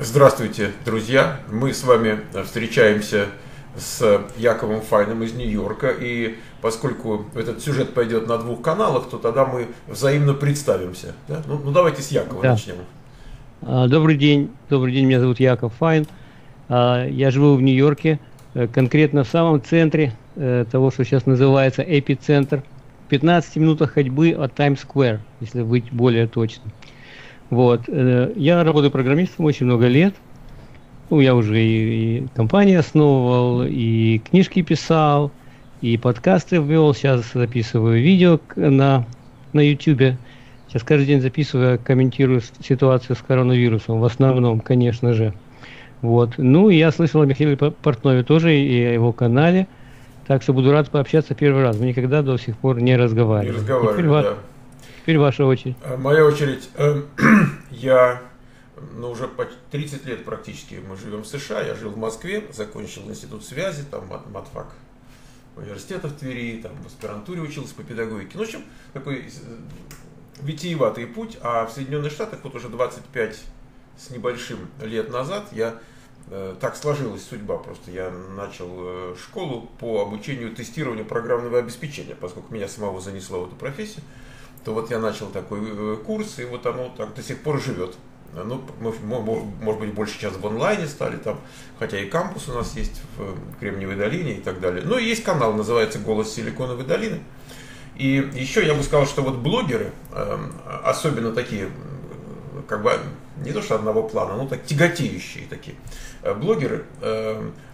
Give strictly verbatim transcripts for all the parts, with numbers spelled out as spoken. Здравствуйте, друзья! Мы с вами встречаемся с Яковом Файном из Нью-Йорка, и поскольку этот сюжет пойдет на двух каналах, то тогда мы взаимно представимся. Да? Ну, ну давайте с Якова да. начнем. Добрый день, добрый день, меня зовут Яков Файн. Я живу в Нью-Йорке, конкретно в самом центре того, что сейчас называется Эпицентр, в пятнадцати минутах ходьбы от Таймс-сквер, если быть более точным. Вот. Я работаю программистом очень много лет. Ну, я уже и, и компанию основывал, и книжки писал, и подкасты ввел. Сейчас записываю видео на, на YouTube. Сейчас каждый день записываю, комментирую ситуацию с коронавирусом. В основном, конечно же. Вот. Ну, я слышал о Михаиле Портнове тоже и о его канале. Так что буду рад пообщаться первый раз. Мы никогда до сих пор не разговаривали. Не разговаривали, да. Теперь ваша очередь. Моя очередь. Я ну, уже почти тридцать лет практически мы живем в США. Я жил в Москве, закончил институт связи, там матфак университета в Твери, там в аспирантуре учился по педагогике. Ну, в общем, такой витиеватый путь. А в Соединенных Штатах вот уже двадцать пять с небольшим лет назад я так сложилась судьба. Просто я начал школу по обучению тестированию программного обеспечения, поскольку меня самого занесло в эту профессию. То вот я начал такой курс, и вот оно так до сих пор живет. Ну, мы, может быть, больше сейчас в онлайне стали, там, хотя и кампус у нас есть в Кремниевой долине и так далее. Ну, и есть канал, называется «Голос Силиконовой долины». И еще я бы сказал, что вот блогеры, особенно такие, как бы, не то что одного плана, но так тяготеющие такие блогеры,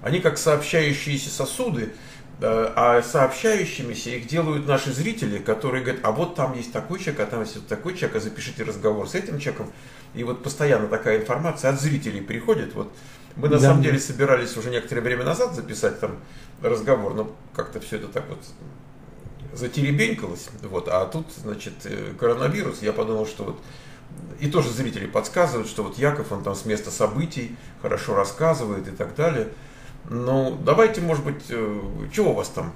они как сообщающиеся сосуды, а сообщающимися их делают наши зрители, которые говорят, а вот там есть такой человек, а там есть такой человек, а запишите разговор с этим человеком. И вот постоянно такая информация от зрителей приходит. Вот мы на да. самом деле собирались уже некоторое время назад записать там разговор, но как-то все это так вот затеребенькалось. Вот. А тут, значит, коронавирус, я подумал, что вот... И тоже зрители подсказывают, что вот Яков, он там с места событий хорошо рассказывает и так далее. Ну, давайте, может быть, чего у вас там?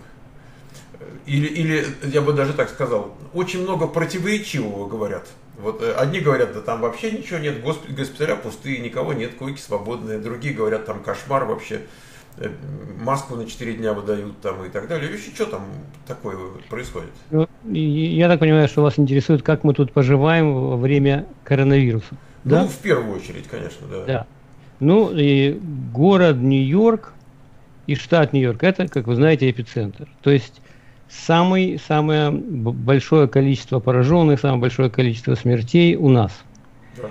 Или, или, я бы даже так сказал, очень много противоречивого говорят. Вот одни говорят, да там вообще ничего нет, госпиталя пустые, никого нет, койки свободные. Другие говорят, там кошмар вообще, маску на четыре дня выдают там и так далее. Еще что там такое происходит? Ну, я так понимаю, что вас интересует, как мы тут поживаем во время коронавируса. Ну, да? В первую очередь, конечно, да. да. Ну, и город Нью-Йорк и штат Нью-Йорк – это, как вы знаете, эпицентр. То есть самый, самое большое количество пораженных, самое большое количество смертей у нас. Да.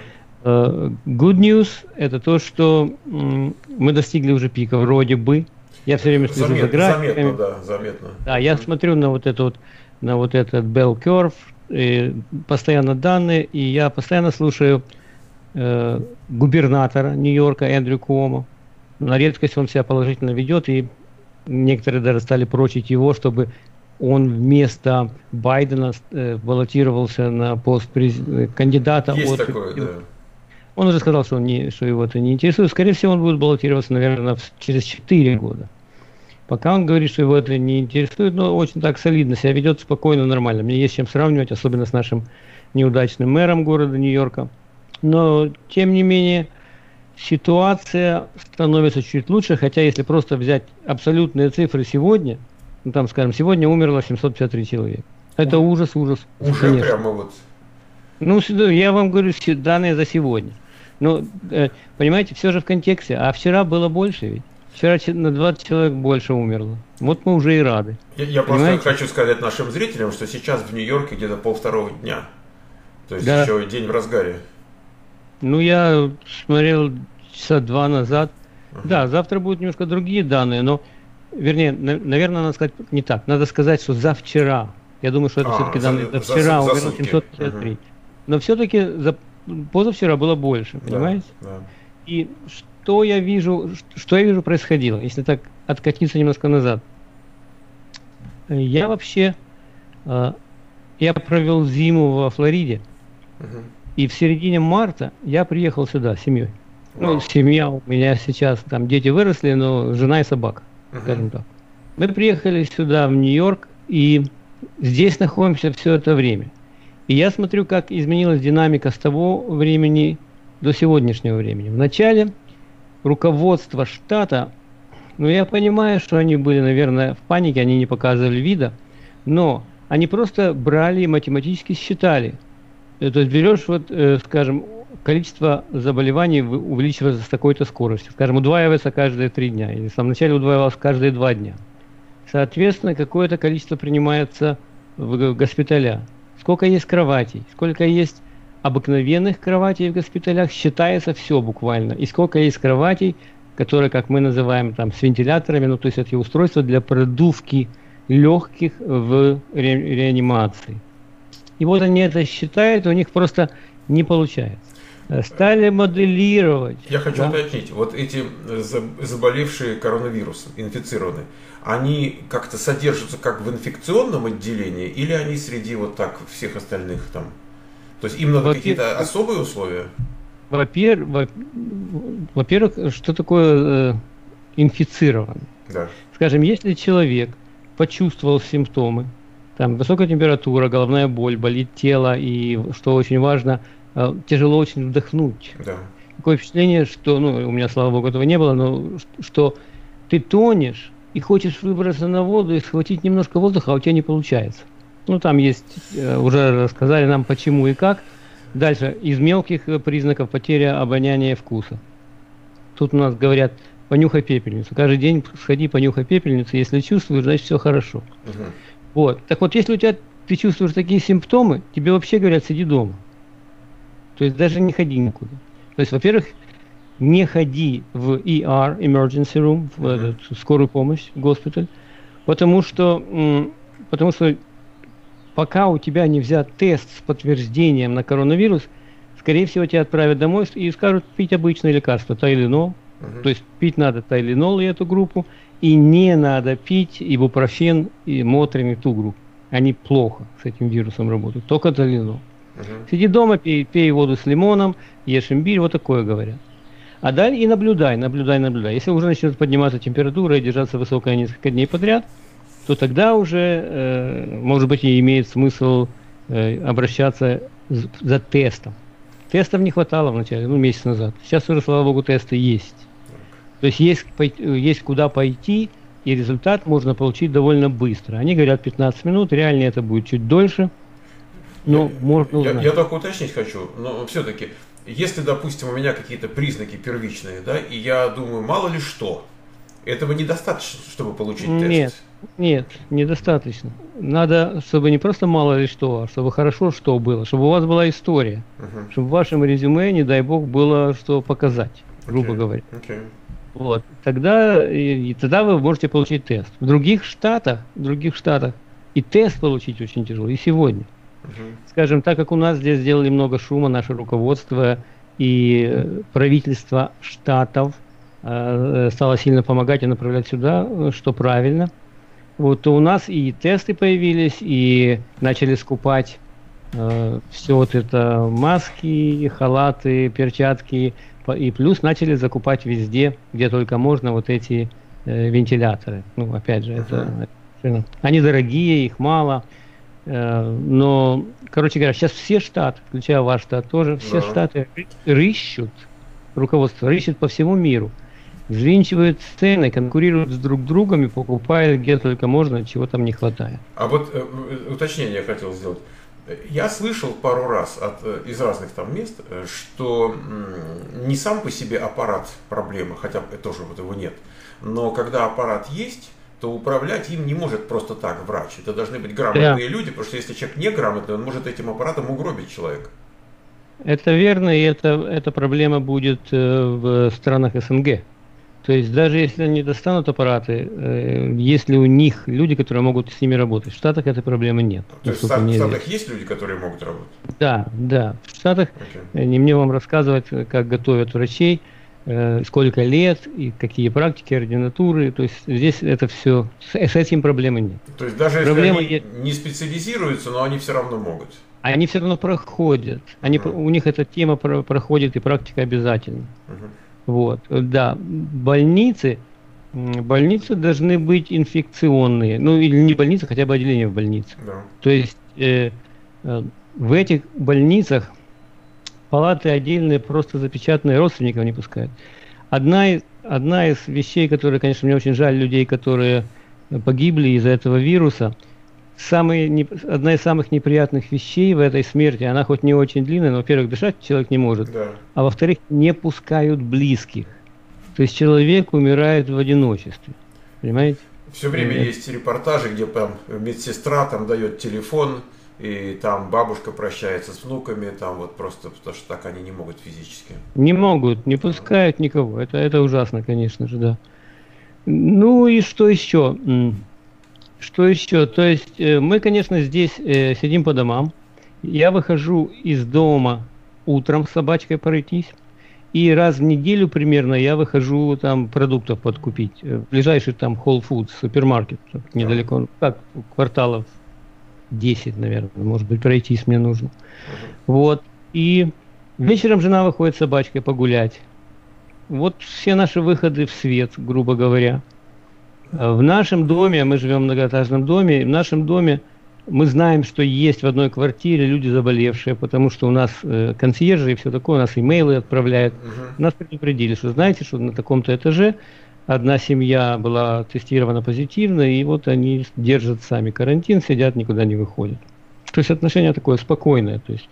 Uh, good news – это то, что м, мы достигли уже пика, вроде бы. Я все время слежу за графиками. Заметно, да, заметно. Да, я mm-hmm. смотрю на вот, это вот, на вот этот Bell Curve, и постоянно данные, и я постоянно слушаю... губернатора Нью-Йорка Эндрю Куомо. На редкость он себя положительно ведет, и некоторые даже стали просить его, чтобы он вместо Байдена баллотировался на пост кандидата. Есть от... такое, да. Он уже сказал, что, он не, что его это не интересует. Скорее всего, он будет баллотироваться, наверное, через четыре года. Пока он говорит, что его это не интересует, но очень так солидно себя ведет, спокойно, нормально. Мне есть с чем сравнивать, особенно с нашим неудачным мэром города Нью-Йорка. Но, тем не менее, ситуация становится чуть лучше, хотя если просто взять абсолютные цифры сегодня, ну там, скажем, сегодня умерло семьсот пятьдесят три человека. Это ужас, ужас. Уже конечно. Прямо вот. Ну, я вам говорю данные за сегодня. Но, понимаете, все же в контексте. А вчера было больше ведь. Вчера на двадцать человек больше умерло. Вот мы уже и рады. Я, я просто хочу сказать нашим зрителям, что сейчас в Нью-Йорке где-то полвторого дня. То есть да. еще день в разгаре. Ну, я смотрел часа два назад. Uh-huh. Да, завтра будут немножко другие данные, но, вернее, на, наверное, надо сказать не так. Надо сказать, что за вчера. Я думаю, что это а, все-таки за, данные за вчера за, умерло семьсот пятьдесят три. Uh-huh. Но все-таки за, позавчера было больше, понимаете? Да, да. И что я вижу, что я вижу происходило, если так откатиться немножко назад. Я вообще, я провел зиму во Флориде. Uh-huh. И в середине марта я приехал сюда с семьей. Wow. Ну, семья у меня сейчас, там дети выросли, но жена и собака, uh-huh. скажем так. Мы приехали сюда, в Нью-Йорк, и здесь находимся все это время. И я смотрю, как изменилась динамика с того времени до сегодняшнего времени. Вначале руководство штата, ну я понимаю, что они были, наверное, в панике, они не показывали вида, но они просто брали и математически считали. То есть берешь, вот, скажем, количество заболеваний увеличивается с такой-то скоростью. Скажем, удваивается каждые три дня, или в самом начале удваивалось каждые два дня. Соответственно, какое-то количество принимается в госпиталя. Сколько есть кроватей, сколько есть обыкновенных кроватей в госпиталях, считается все буквально. И сколько есть кроватей, которые, как мы называем, там, с вентиляторами, ну, то есть это устройство для продувки легких в ре- реанимации. И вот они это считают, у них просто не получается. Стали моделировать. Я хочу да? уточнить, вот эти заболевшие коронавирусом, инфицированные, они как-то содержатся как в инфекционном отделении, или они среди вот так всех остальных там? То есть им надо во- какие-то особые условия? Во-первых, во-первых, что такое э, инфицирован? Да. Скажем, если человек почувствовал симптомы, там высокая температура, головная боль, болит тело, и, что очень важно, э, тяжело очень вдохнуть. Да. Такое впечатление, что, ну, у меня, слава богу, этого не было, но что ты тонешь и хочешь выбраться на воду и схватить немножко воздуха, а у тебя не получается. Ну, там есть, э, уже рассказали нам, почему и как. Дальше, из мелких признаков потеря обоняния и вкуса. Тут у нас говорят, понюхай пепельницу. Каждый день сходи, понюхай пепельницу. Если чувствуешь, значит, все хорошо. Угу. Вот. Так вот, если у тебя, ты чувствуешь такие симптомы, тебе вообще говорят, сиди дома. То есть даже не ходи никуда. То есть, во-первых, не ходи в и ар, emergency room, в этот, скорую помощь, в госпиталь, потому что, потому что пока у тебя не взят тест с подтверждением на коронавирус, скорее всего, тебя отправят домой и скажут пить обычное лекарство, тайленол. Uh-huh. То есть пить надо тайленол и эту группу, и не надо пить ибупрофен и мотрин и ту группу. Они плохо с этим вирусом работают, только тайленол. Uh-huh. Сиди дома, пей, пей воду с лимоном, ешь имбирь, вот такое говорят. А далее и наблюдай, наблюдай, наблюдай. Если уже начнет подниматься температура и держаться высокая несколько дней подряд, то тогда уже, э, может быть, и имеет смысл э, обращаться за тестом. Тестов не хватало вначале, ну, месяц назад. Сейчас уже, слава богу, тесты есть. То есть есть, есть куда пойти, и результат можно получить довольно быстро. Они говорят пятнадцать минут, реально это будет чуть дольше, но я, можно узнать. Я, я только уточнить хочу, но все-таки, если, допустим, у меня какие-то признаки первичные, да, и я думаю, мало ли что, этого недостаточно, чтобы получить тест? Нет. Нет, недостаточно. Надо, чтобы не просто мало ли что, а чтобы хорошо что было, чтобы у вас была история, uh-huh. чтобы в вашем резюме, не дай бог, было что показать, грубо okay. говоря. Okay. Вот. Тогда, и, и тогда вы можете получить тест. В других штатах, в других штатах и тест получить очень тяжело, и сегодня. Uh-huh. Скажем, так как у нас здесь сделали много шума, наше руководство и uh-huh. правительство штатов э, стало сильно помогать и направлять сюда, что правильно. Вот у нас и тесты появились, и начали скупать э, все вот это маски, халаты, перчатки, и плюс начали закупать везде, где только можно, вот эти э, вентиляторы. Ну, опять же, uh-huh. это, они дорогие, их мало, э, но, короче говоря, сейчас все штаты, включая ваш штат тоже, все uh-huh. штаты рыщут, руководство рыщет по всему миру. Взвинчивают цены, конкурируют с друг другом и покупают где только можно, чего там не хватает. А вот э, уточнение я хотел сделать. Я слышал пару раз от, из разных там мест, что м, не сам по себе аппарат проблема, хотя тоже вот его нет, но когда аппарат есть, то управлять им не может просто так врач. Это должны быть грамотные да. люди, потому что если человек неграмотный, он может этим аппаратом угробить человека. Это верно, и это, эта проблема будет в странах эс эн гэ. То есть даже если они достанут аппараты, э, есть ли у них люди, которые могут с ними работать? В Штатах этой проблемы нет. То есть в Штатах известно. Есть люди, которые могут работать? Да, да. В Штатах okay. не мне вам рассказывать, как готовят врачей, э, сколько лет, и какие практики, ординатуры. То есть здесь это все, с, с этим проблемы нет. То есть даже проблемы если они нет. не специализируются, но они все равно могут? Они все равно проходят. Они, uh-huh. У них эта тема про- проходит и практика обязательно. Uh-huh. Вот, да, больницы, больницы должны быть инфекционные, ну или не больницы, хотя бы отделение в больнице. Да. То есть э, э, в этих больницах палаты отдельные просто запечатанные, родственников не пускают. Одна из, одна из вещей, которые, конечно, мне очень жаль людей, которые погибли из-за этого вируса, самые не, одна из самых неприятных вещей в этой смерти, она хоть не очень длинная, но, во-первых, дышать человек не может, да. а во-вторых, не пускают близких. То есть человек умирает в одиночестве, понимаете? Все время Нет. есть репортажи, где там медсестра там дает телефон, и там бабушка прощается с внуками, там вот просто потому что так они не могут физически. Не могут, не пускают никого. Это, это ужасно, конечно же, да. Ну и что еще? Что еще? То есть мы, конечно, здесь сидим по домам. Я выхожу из дома утром с собачкой пройтись. И раз в неделю примерно я выхожу там продуктов подкупить. Ближайший там Whole Foods, супермаркет, недалеко, так, кварталов десять, наверное, может быть, пройтись мне нужно. Вот. И вечером жена выходит с собачкой погулять. Вот все наши выходы в свет, грубо говоря. В нашем доме, мы живем в многоэтажном доме, в нашем доме мы знаем, что есть в одной квартире люди заболевшие, потому что у нас э, консьержи и все такое, у нас имейлы отправляют. Uh-huh. Нас предупредили, что знаете, что на таком-то этаже одна семья была тестирована позитивно, и вот они держат сами карантин, сидят, никуда не выходят. То есть отношение такое спокойное, то есть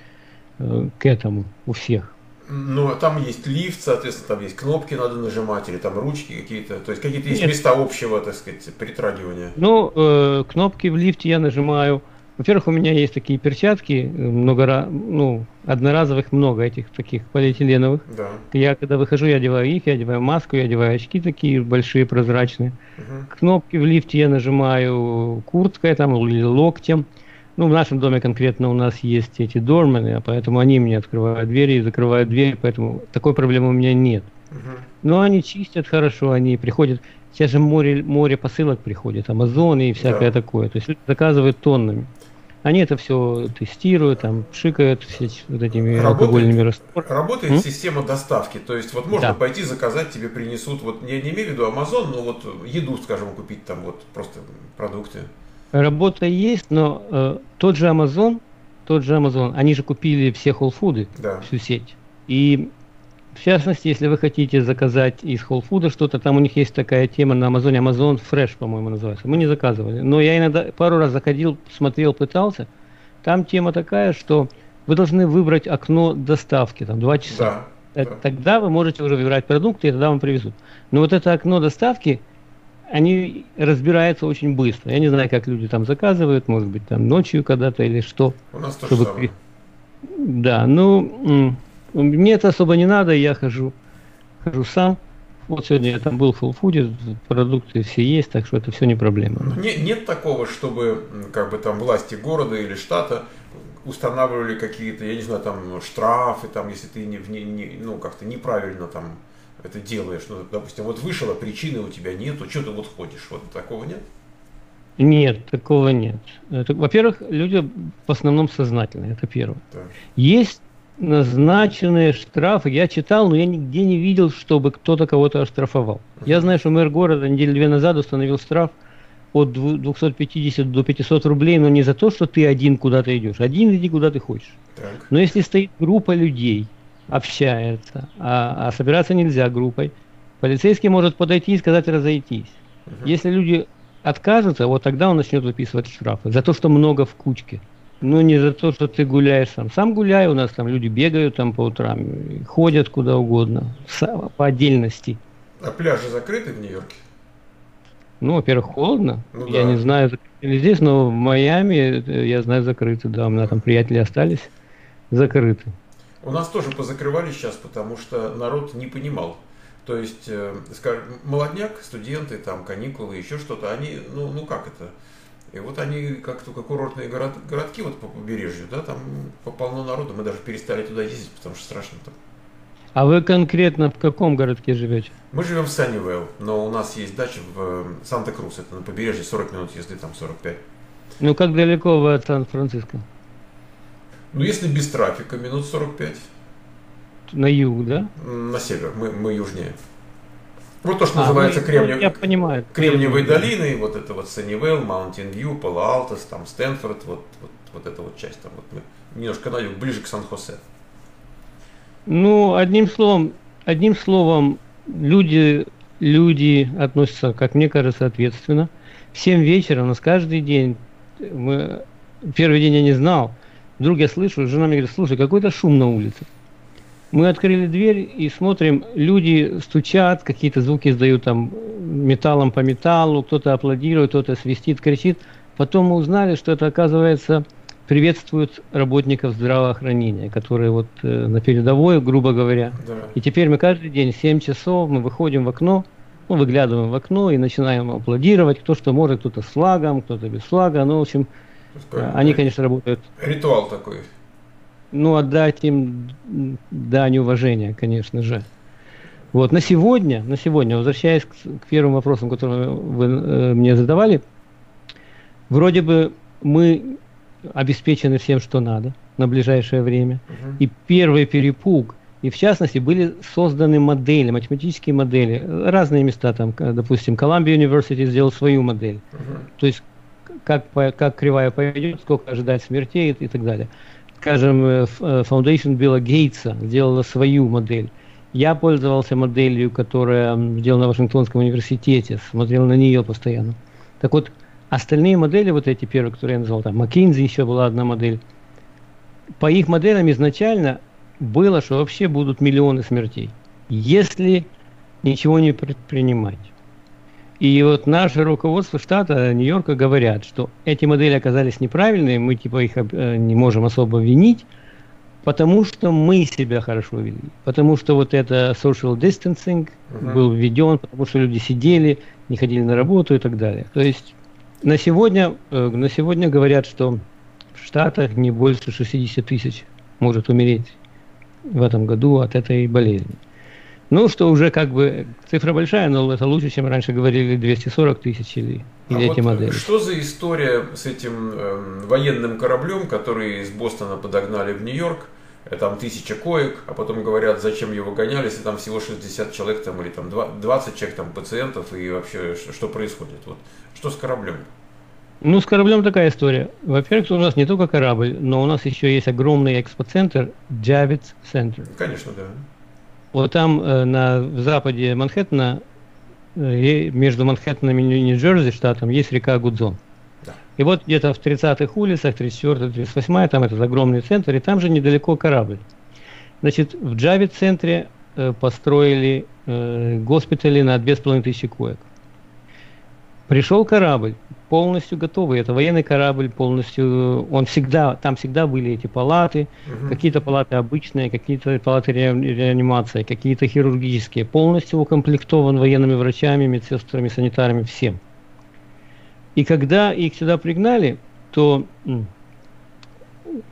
э, к этому у всех. Ну, там есть лифт, соответственно, там есть кнопки надо нажимать, или там ручки какие-то, то есть какие-то есть Нет. места общего, так сказать, притрагивания. Ну, э, кнопки в лифте я нажимаю. Во-первых, у меня есть такие перчатки, много, ну, одноразовых много этих таких полиэтиленовых. Да. Я когда выхожу, я одеваю их, я одеваю маску, я одеваю очки такие большие, прозрачные. Угу. Кнопки в лифте я нажимаю курткой там или локтем. Ну, в нашем доме конкретно у нас есть эти дормены, поэтому они мне открывают двери и закрывают двери, поэтому такой проблемы у меня нет. Uh-huh. Но они чистят хорошо, они приходят, сейчас же море, море посылок приходит, Amazon и всякое yeah. такое, то есть заказывают тоннами. Они это все тестируют, там, пшикают все вот этими работает, алкогольными растворами. Работает М? система доставки, то есть вот можно да. пойти заказать, тебе принесут, вот я не имею в виду Amazon, но вот еду, скажем, купить там вот просто продукты. Работа есть, но э, тот же Amazon, тот же Amazon, они же купили все Whole Foods, да. всю сеть. И в частности, если вы хотите заказать из Whole Foods что-то, там у них есть такая тема на Amazon, Amazon Fresh, по-моему, называется. Мы не заказывали, но я иногда пару раз заходил, смотрел, пытался. Там тема такая, что вы должны выбрать окно доставки, там два часа. Да, да. Тогда вы можете уже выбирать продукты, и тогда вам привезут. Но вот это окно доставки... Они разбираются очень быстро. Я не знаю, как люди там заказывают, может быть, там ночью когда-то или что. У нас то же самое. Да, ну, мне это особо не надо, я хожу, хожу сам. Вот сегодня я там был в Whole Foods, продукты все есть, так что это все не проблема. Нет, нет такого, чтобы как бы там власти города или штата устанавливали какие-то, я не знаю, там штрафы, там, если ты не, не, не, ну, как-то неправильно там... это делаешь, ну, допустим, вот вышел, а причины у тебя нету, что ты вот ходишь, вот такого нет? Нет, такого нет. Это, во-первых, люди в основном сознательные, это первое. Да. Есть назначенные штрафы, я читал, но я нигде не видел, чтобы кто-то кого-то оштрафовал. Uh-huh. Я знаю, что мэр города недели две назад установил штраф от двухсот пятидесяти до пятисот рублей, но не за то, что ты один куда-то идешь, один иди куда ты хочешь. Так. Но если стоит группа людей, общается, а, а собираться нельзя группой, полицейский может подойти и сказать разойтись. Uh-huh. Если люди откажутся, вот тогда он начнет выписывать штрафы за то, что много в кучке. Но не за то, что ты гуляешь сам. Сам гуляй, у нас там люди бегают там по утрам, ходят куда угодно, по отдельности. А пляжи закрыты в Нью-Йорке? Ну, во-первых, холодно. Ну, я да. не знаю, закрыты ли здесь, но в Майами, я знаю, закрыты. Да, у меня там приятели остались, закрыты. У нас тоже позакрывали сейчас, потому что народ не понимал. То есть, э, скажем, молодняк, студенты, там, каникулы, еще что-то, они, ну, ну как это? И вот они как только курортные город, городки вот по побережью, да, там полно народу, мы даже перестали туда ездить, потому что страшно там. А вы конкретно в каком городке живете? Мы живем в Саннивел, но у нас есть дача в Санта-Круз, это на побережье, сорок минут езды, там сорок пять. Ну, как далеко вы от Сан-Франциско? Ну, если без трафика, минут сорок пять. На юг, да? На север, мы, мы южнее. Вот то, что а, называется ну, Кремни... я понимаю, Кремниевой долиной, вот это вот Саннивел, Маунтин Вью, Палалтас, там Стэнфорд, вот, вот, вот эта вот часть, там вот мы немножко на юг, ближе к Сан-Хосе. Ну, одним словом, одним словом, люди, люди относятся, как мне кажется, ответственно. В семь вечера, у нас каждый день, мы, первый день я не знал, вдруг я слышу, жена мне говорит: слушай, какой-то шум на улице. Мы открыли дверь и смотрим, люди стучат, какие-то звуки издают там металлом по металлу, кто-то аплодирует, кто-то свистит, кричит. Потом мы узнали, что это, оказывается, приветствуют работников здравоохранения, которые вот э, на передовой, грубо говоря. Да. И теперь мы каждый день семь часов мы выходим в окно, ну, выглядываем в окно и начинаем аплодировать, кто что может, кто-то с флагом, кто-то без флага. Ну, в общем, такой, они, конечно, работают. Ритуал такой. Ну, отдать им дань уважения, конечно же. Вот, на сегодня, на сегодня, возвращаясь к, к первым вопросам, которые вы э, мне задавали, вроде бы мы обеспечены всем, что надо на ближайшее время. Uh-huh. И первый перепуг, и в частности были созданы модели, математические модели, разные места, там, допустим, Колумбийский университет сделал свою модель. Uh-huh. То есть, как, как кривая пойдет, сколько ожидать смертей и, и так далее. Скажем, Foundation Билла Гейтса сделала свою модель. Я пользовался моделью, которая сделана в Вашингтонском университете, смотрел на нее постоянно. Так вот, остальные модели, вот эти первые, которые я назвал, там, McKinsey еще была одна модель, по их моделям изначально было, что вообще будут миллионы смертей, если ничего не предпринимать. И вот наше руководство штата Нью-Йорка говорят, что эти модели оказались неправильные, мы типа их не можем особо винить, потому что мы себя хорошо вели, потому что вот это social distancing uh-huh. был введен, потому что люди сидели, не ходили на работу и так далее. То есть на сегодня, на сегодня говорят, что в Штатах не больше шестьдесят тысяч может умереть в этом году от этой болезни. Ну, что уже как бы цифра большая, но это лучше, чем раньше говорили двести сорок тысяч или, или а эти вот модели. Что за история с этим э, военным кораблем, который из Бостона подогнали в Нью-Йорк, там тысяча коек, а потом говорят, зачем его гоняли, если там всего шестьдесят человек там, или там двадцать человек там, пациентов, и вообще что, что происходит? Вот. Что с кораблем? Ну, с кораблем такая история. Во-первых, у нас не только корабль, но у нас еще есть огромный экспоцентр, Javits Center. Конечно, да. Вот там э, на в западе Манхэттена, э, между Манхэттеном и Нью-Джерси штатом, есть река Гудзон. Да. И вот где-то в тридцатых улицах, тридцать четвёртая, тридцать восьмая, там этот огромный центр, и там же недалеко корабль. Значит, в Джавит-центре э, построили э, госпитали на две тысячи пятьсот коек. Пришел корабль, полностью готовый, это военный корабль, полностью, он всегда, там всегда были эти палаты, угу. какие-то палаты обычные, какие-то палаты ре, реанимации, какие-то хирургические, полностью укомплектован военными врачами, медсестрами, санитарами, всем. И когда их сюда пригнали, то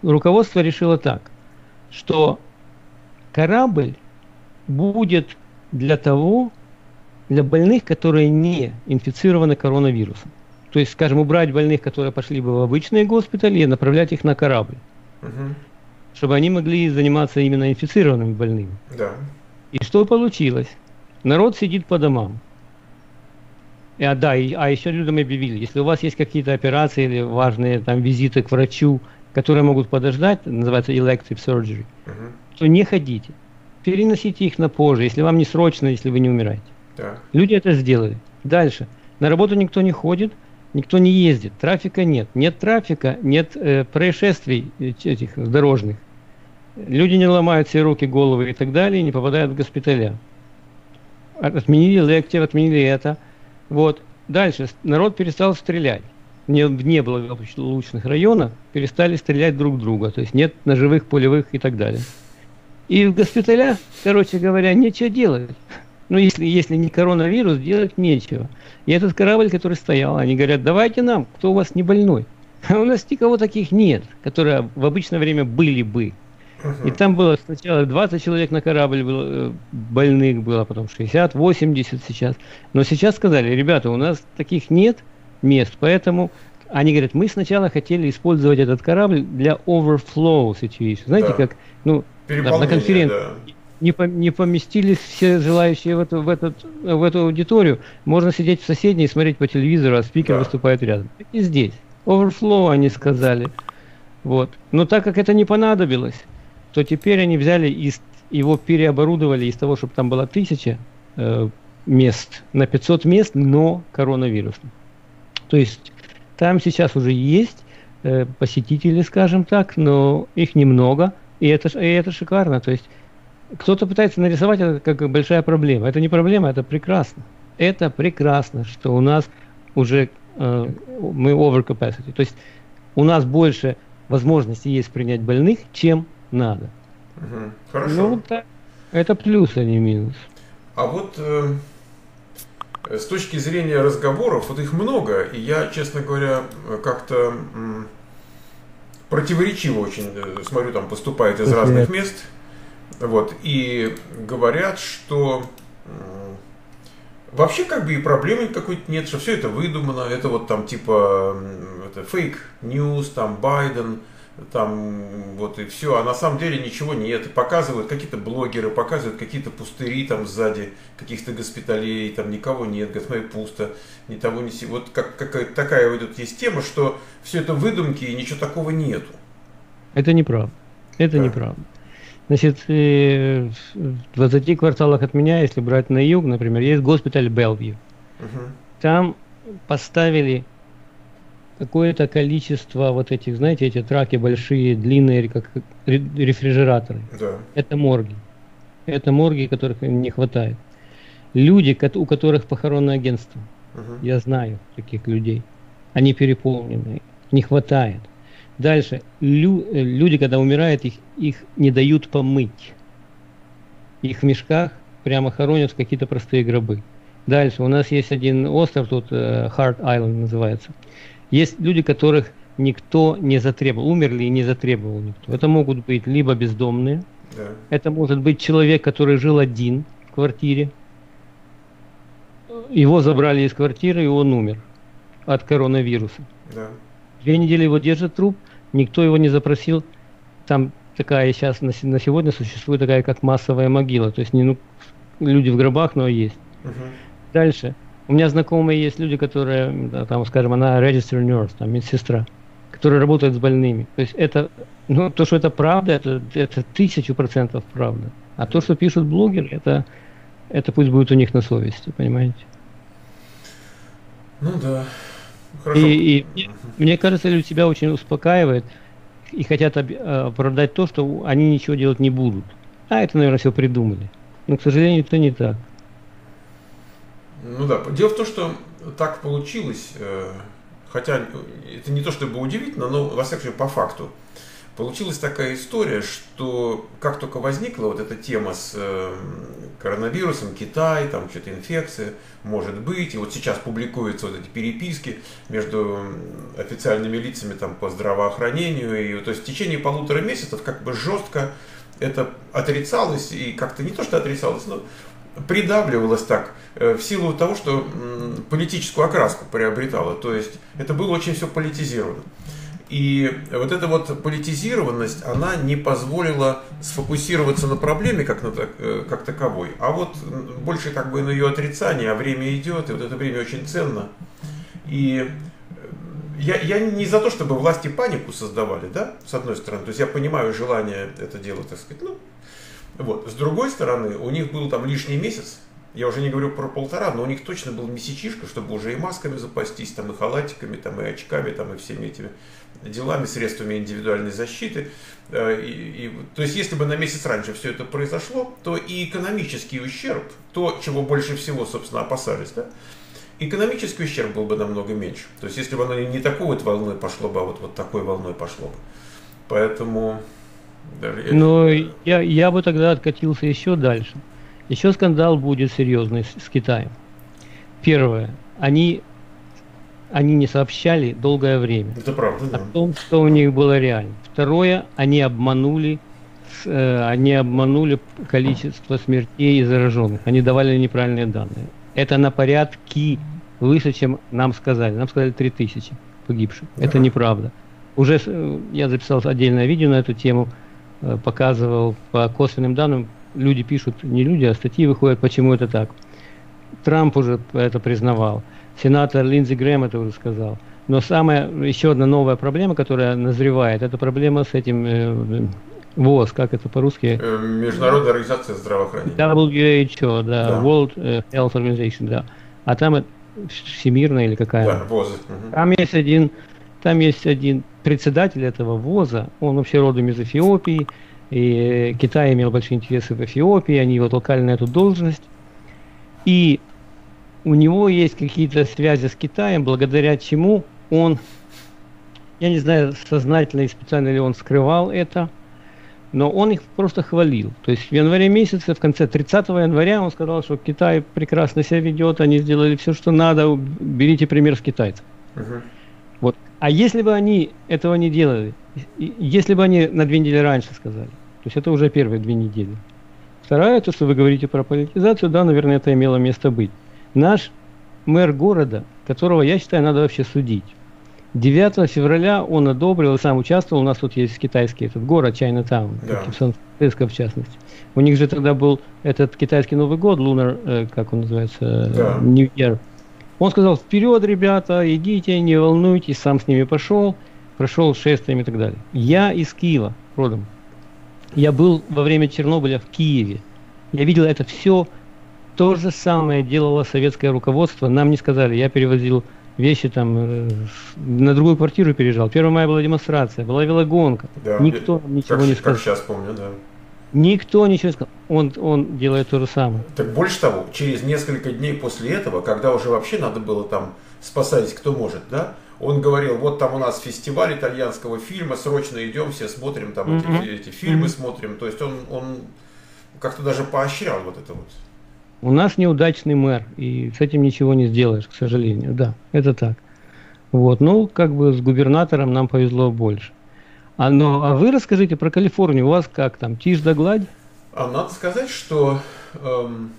руководство решило так, что корабль будет для того, для больных, которые не инфицированы коронавирусом. То есть, скажем, убрать больных, которые пошли бы в обычные госпитали, и направлять их на корабль, угу. чтобы они могли заниматься именно инфицированными больными. Да. И что получилось? Народ сидит по домам. А, да, и, а еще людям объявили, если у вас есть какие-то операции или важные там, визиты к врачу, которые могут подождать, называется elective surgery, угу. то не ходите, переносите их на позже, если вам не срочно, если вы не умираете. Люди это сделали. Дальше. На работу никто не ходит, никто не ездит, трафика нет. Нет трафика, нет э, происшествий этих дорожных. Люди не ломают себе руки, головы и так далее, и не попадают в госпиталя. Отменили лекции, отменили это. Вот. Дальше. Народ перестал стрелять. Не, в неблагополучных районах перестали стрелять друг в друга. То есть нет ножевых, полевых и так далее. И в госпиталях, короче говоря, нечего делать. Ну, если, если не коронавирус, делать нечего. И этот корабль, который стоял, они говорят, давайте нам, кто у вас не больной. А у нас никого таких нет, которые в обычное время были бы. Uh-huh. И там было сначала двадцать человек на корабль было, больных было, потом шестьдесят, восемьдесят сейчас. Но сейчас сказали, ребята, у нас таких нет мест, поэтому... Они говорят, мы сначала хотели использовать этот корабль для overflow situation. Знаете, да. как ну, там, на конференции... Да. Не, по, не поместились все желающие в эту, в, этот, в эту аудиторию. Можно сидеть в соседней и смотреть по телевизору, а спикер да. выступает рядом. И здесь. Overflow, они сказали. Вот. Но так как это не понадобилось, то теперь они взяли и его переоборудовали из того, чтобы там было тысяча э, мест, на пятьсот мест, но коронавирусных. То есть там сейчас уже есть э, посетители, скажем так, но их немного, и это, и это шикарно. То есть кто-то пытается нарисовать это как большая проблема. Это не проблема, это прекрасно. Это прекрасно, что у нас уже э, мы over capacity. То есть у нас больше возможностей есть принять больных, чем надо. Угу, хорошо. Ну, это, это плюс, а не минус. А вот э, с точки зрения разговоров, вот их много, и я, честно говоря, как-то м, противоречиво очень смотрю, там поступает из разных мест. Вот, и говорят, что м, вообще как бы и проблемы какой-то нет, что все это выдумано, это вот там типа фейк-ньюс, там Байден, там вот и все, а на самом деле ничего нет. Показывают какие-то блогеры, показывают какие-то пустыри там сзади, каких-то госпиталей, там никого нет, госпиталь пусто, ни того ни сего. Вот как, как, такая вот есть тема, что все это выдумки и ничего такого нету. Это неправда. Это да. неправда. Значит, в двадцати кварталах от меня, если брать на юг, например, есть госпиталь Белвью. Угу. Там поставили какое-то количество вот этих, знаете, эти траки большие, длинные, как рефрижераторы. Да. Это морги. Это морги, которых им не хватает. Люди, у которых похоронное агентство. Угу. Я знаю таких людей. Они переполнены. Не хватает. Дальше. Лю- люди, когда умирают, их, их не дают помыть. Их в мешках прямо хоронят в какие-то простые гробы. Дальше. У нас есть один остров, тут Харт Айленд называется. Есть люди, которых никто не затребовал, умерли и не затребовал никто. Это могут быть либо бездомные, да. это может быть человек, который жил один в квартире, его забрали из квартиры и он умер от коронавируса. Да. Две недели его держит труп, никто его не запросил. Там такая сейчас, на сегодня существует такая, как массовая могила, то есть не, ну, люди в гробах, но есть. Угу. Дальше. У меня знакомые есть люди, которые, да, там, скажем, она registered nurse, там, медсестра, которая работает с больными. То есть это, ну, то, что это правда, это, это тысячу процентов правда. А то, что пишут блогеры, это, это пусть будет у них на совести, понимаете? Ну да. Хорошо. И, и мне, мне кажется, люди себя очень успокаивают и хотят оправдать то, что они ничего делать не будут. А это, наверное, все придумали. Но, к сожалению, это не так. Ну да, дело в том, что так получилось, хотя это не то чтобы удивительно, но во всяком случае по факту. Получилась такая история, что как только возникла вот эта тема с коронавирусом, Китай, там что-то инфекция, может быть, и вот сейчас публикуются вот эти переписки между официальными лицами там по здравоохранению, и то есть в течение полутора месяцев как бы жестко это отрицалось, и как-то не то что отрицалось, но придавливалось так, в силу того, что политическую окраску приобретало. То есть это было очень все политизировано. И вот эта вот политизированность, она не позволила сфокусироваться на проблеме как, на, как таковой, а вот больше как бы на ее отрицание, а время идет, и вот это время очень ценно. И я, я не за то, чтобы власти панику создавали, да, с одной стороны, то есть я понимаю желание это дело, так сказать, ну, вот. С другой стороны, у них был там лишний месяц, я уже не говорю про полтора, но у них точно был месячишка, чтобы уже и масками запастись, там, и халатиками, там, и очками, там, и всеми этими делами, средствами индивидуальной защиты. И, и, то есть, если бы на месяц раньше все это произошло, то и экономический ущерб, то, чего больше всего, собственно, опасались, да, экономический ущерб был бы намного меньше. То есть, если бы оно не такой вот волной пошло бы, а вот, вот такой волной пошло бы. Поэтому... Но я, я бы тогда откатился еще дальше. Еще скандал будет серьезный с, с Китаем. Первое. Они, они не сообщали долгое время Это правда, да. о том, что у них было реально. Второе. Они обманули, э, они обманули количество смертей и зараженных. Они давали неправильные данные. Это на порядки выше, чем нам сказали. Нам сказали три тысячи погибших. Да. Это неправда. Уже я записал отдельное видео на эту тему. Показывал по косвенным данным, люди пишут, не люди, а статьи выходят, почему это так. Трамп уже это признавал, сенатор Линдзи Грэм это уже сказал. Но самая еще одна новая проблема, которая назревает, это проблема с этим э, ВОЗ, как это по-русски? Международная организация здравоохранения. дабл ю эйч о, да, да. World Health Organization, да. А там всемирная или какая? Да, ВОЗ. Угу. Там есть один, там есть один председатель этого ВОЗа, он вообще родом из Эфиопии, и Китай имел большие интересы в Эфиопии, они его толкали на эту должность. И у него есть какие-то связи с Китаем, благодаря чему он, я не знаю, сознательно и специально ли он скрывал это, но он их просто хвалил. То есть в январе месяце, в конце тридцатого января он сказал, что Китай прекрасно себя ведет, они сделали все, что надо, берите пример с китайцев. Uh-huh. Вот. А если бы они этого не делали, если бы они на две недели раньше сказали, то есть это уже первые две недели. Вторая, то, что вы говорите про политизацию, да, наверное, это имело место быть. Наш мэр города, которого, я считаю, надо вообще судить. девятого февраля он одобрил и сам участвовал. У нас тут есть китайский этот город, Чайнатаун, да. В Сан-Франциско в частности. У них же тогда был этот китайский Новый год, Лунар, э, как он называется, да. Нью-Йорк. Он сказал, вперед, ребята, идите, не волнуйтесь, сам с ними пошел, прошел шествием и так далее. Я из Киева родом. Я был во время Чернобыля в Киеве. Я видел это все. То же самое делало советское руководство. Нам не сказали, я перевозил вещи там, на другую квартиру переезжал. первого мая была демонстрация, была велогонка. Да, никто ничего как, не сказал. Как сейчас помню, да. Никто ничего не сказал. Он, он делает то же самое. Так больше того, через несколько дней после этого, когда уже вообще надо было там спасать кто может, да, он говорил, вот там у нас фестиваль итальянского фильма, срочно идем, все смотрим, там mm-hmm. эти, эти фильмы mm-hmm. смотрим. То есть он, он как-то даже поощрял вот это вот. У нас неудачный мэр, и с этим ничего не сделаешь, к сожалению. Да, это так. Вот, ну, как бы с губернатором нам повезло больше. А, ну, а вы расскажите про Калифорнию. У вас как там, тишь да гладь? А надо сказать, что эм,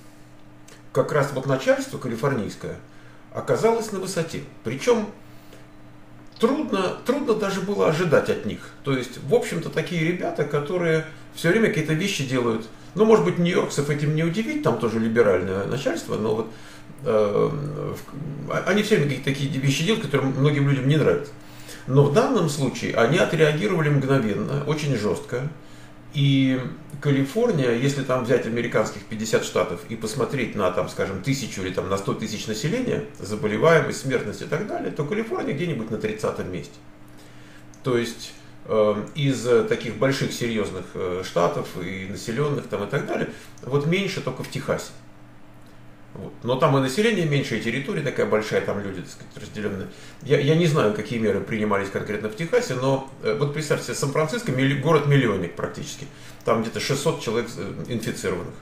как раз вот начальство калифорнийское оказалось на высоте. Причем трудно, трудно даже было ожидать от них. То есть, в общем-то, такие ребята, которые все время какие-то вещи делают. Ну, может быть, нью-йоркцев этим не удивить, там тоже либеральное начальство, но вот э, они все время такие вещи делают, которые многим людям не нравятся. Но в данном случае они отреагировали мгновенно, очень жестко. И Калифорния, если там взять американских пятьдесят штатов и посмотреть на, там, скажем, тысячу или там, на сто тысяч населения, заболеваемость, смертность и так далее, то Калифорния где-нибудь на тридцатом месте. То есть... из таких больших серьезных штатов и населенных там и так далее, вот меньше только в Техасе. Вот. Но там и население меньше, и территория такая большая, там люди, так сказать, разделенные. Я, я не знаю, какие меры принимались конкретно в Техасе, но вот представьте, Сан-Франциско, город-миллионник практически, там где-то шестьсот человек инфицированных.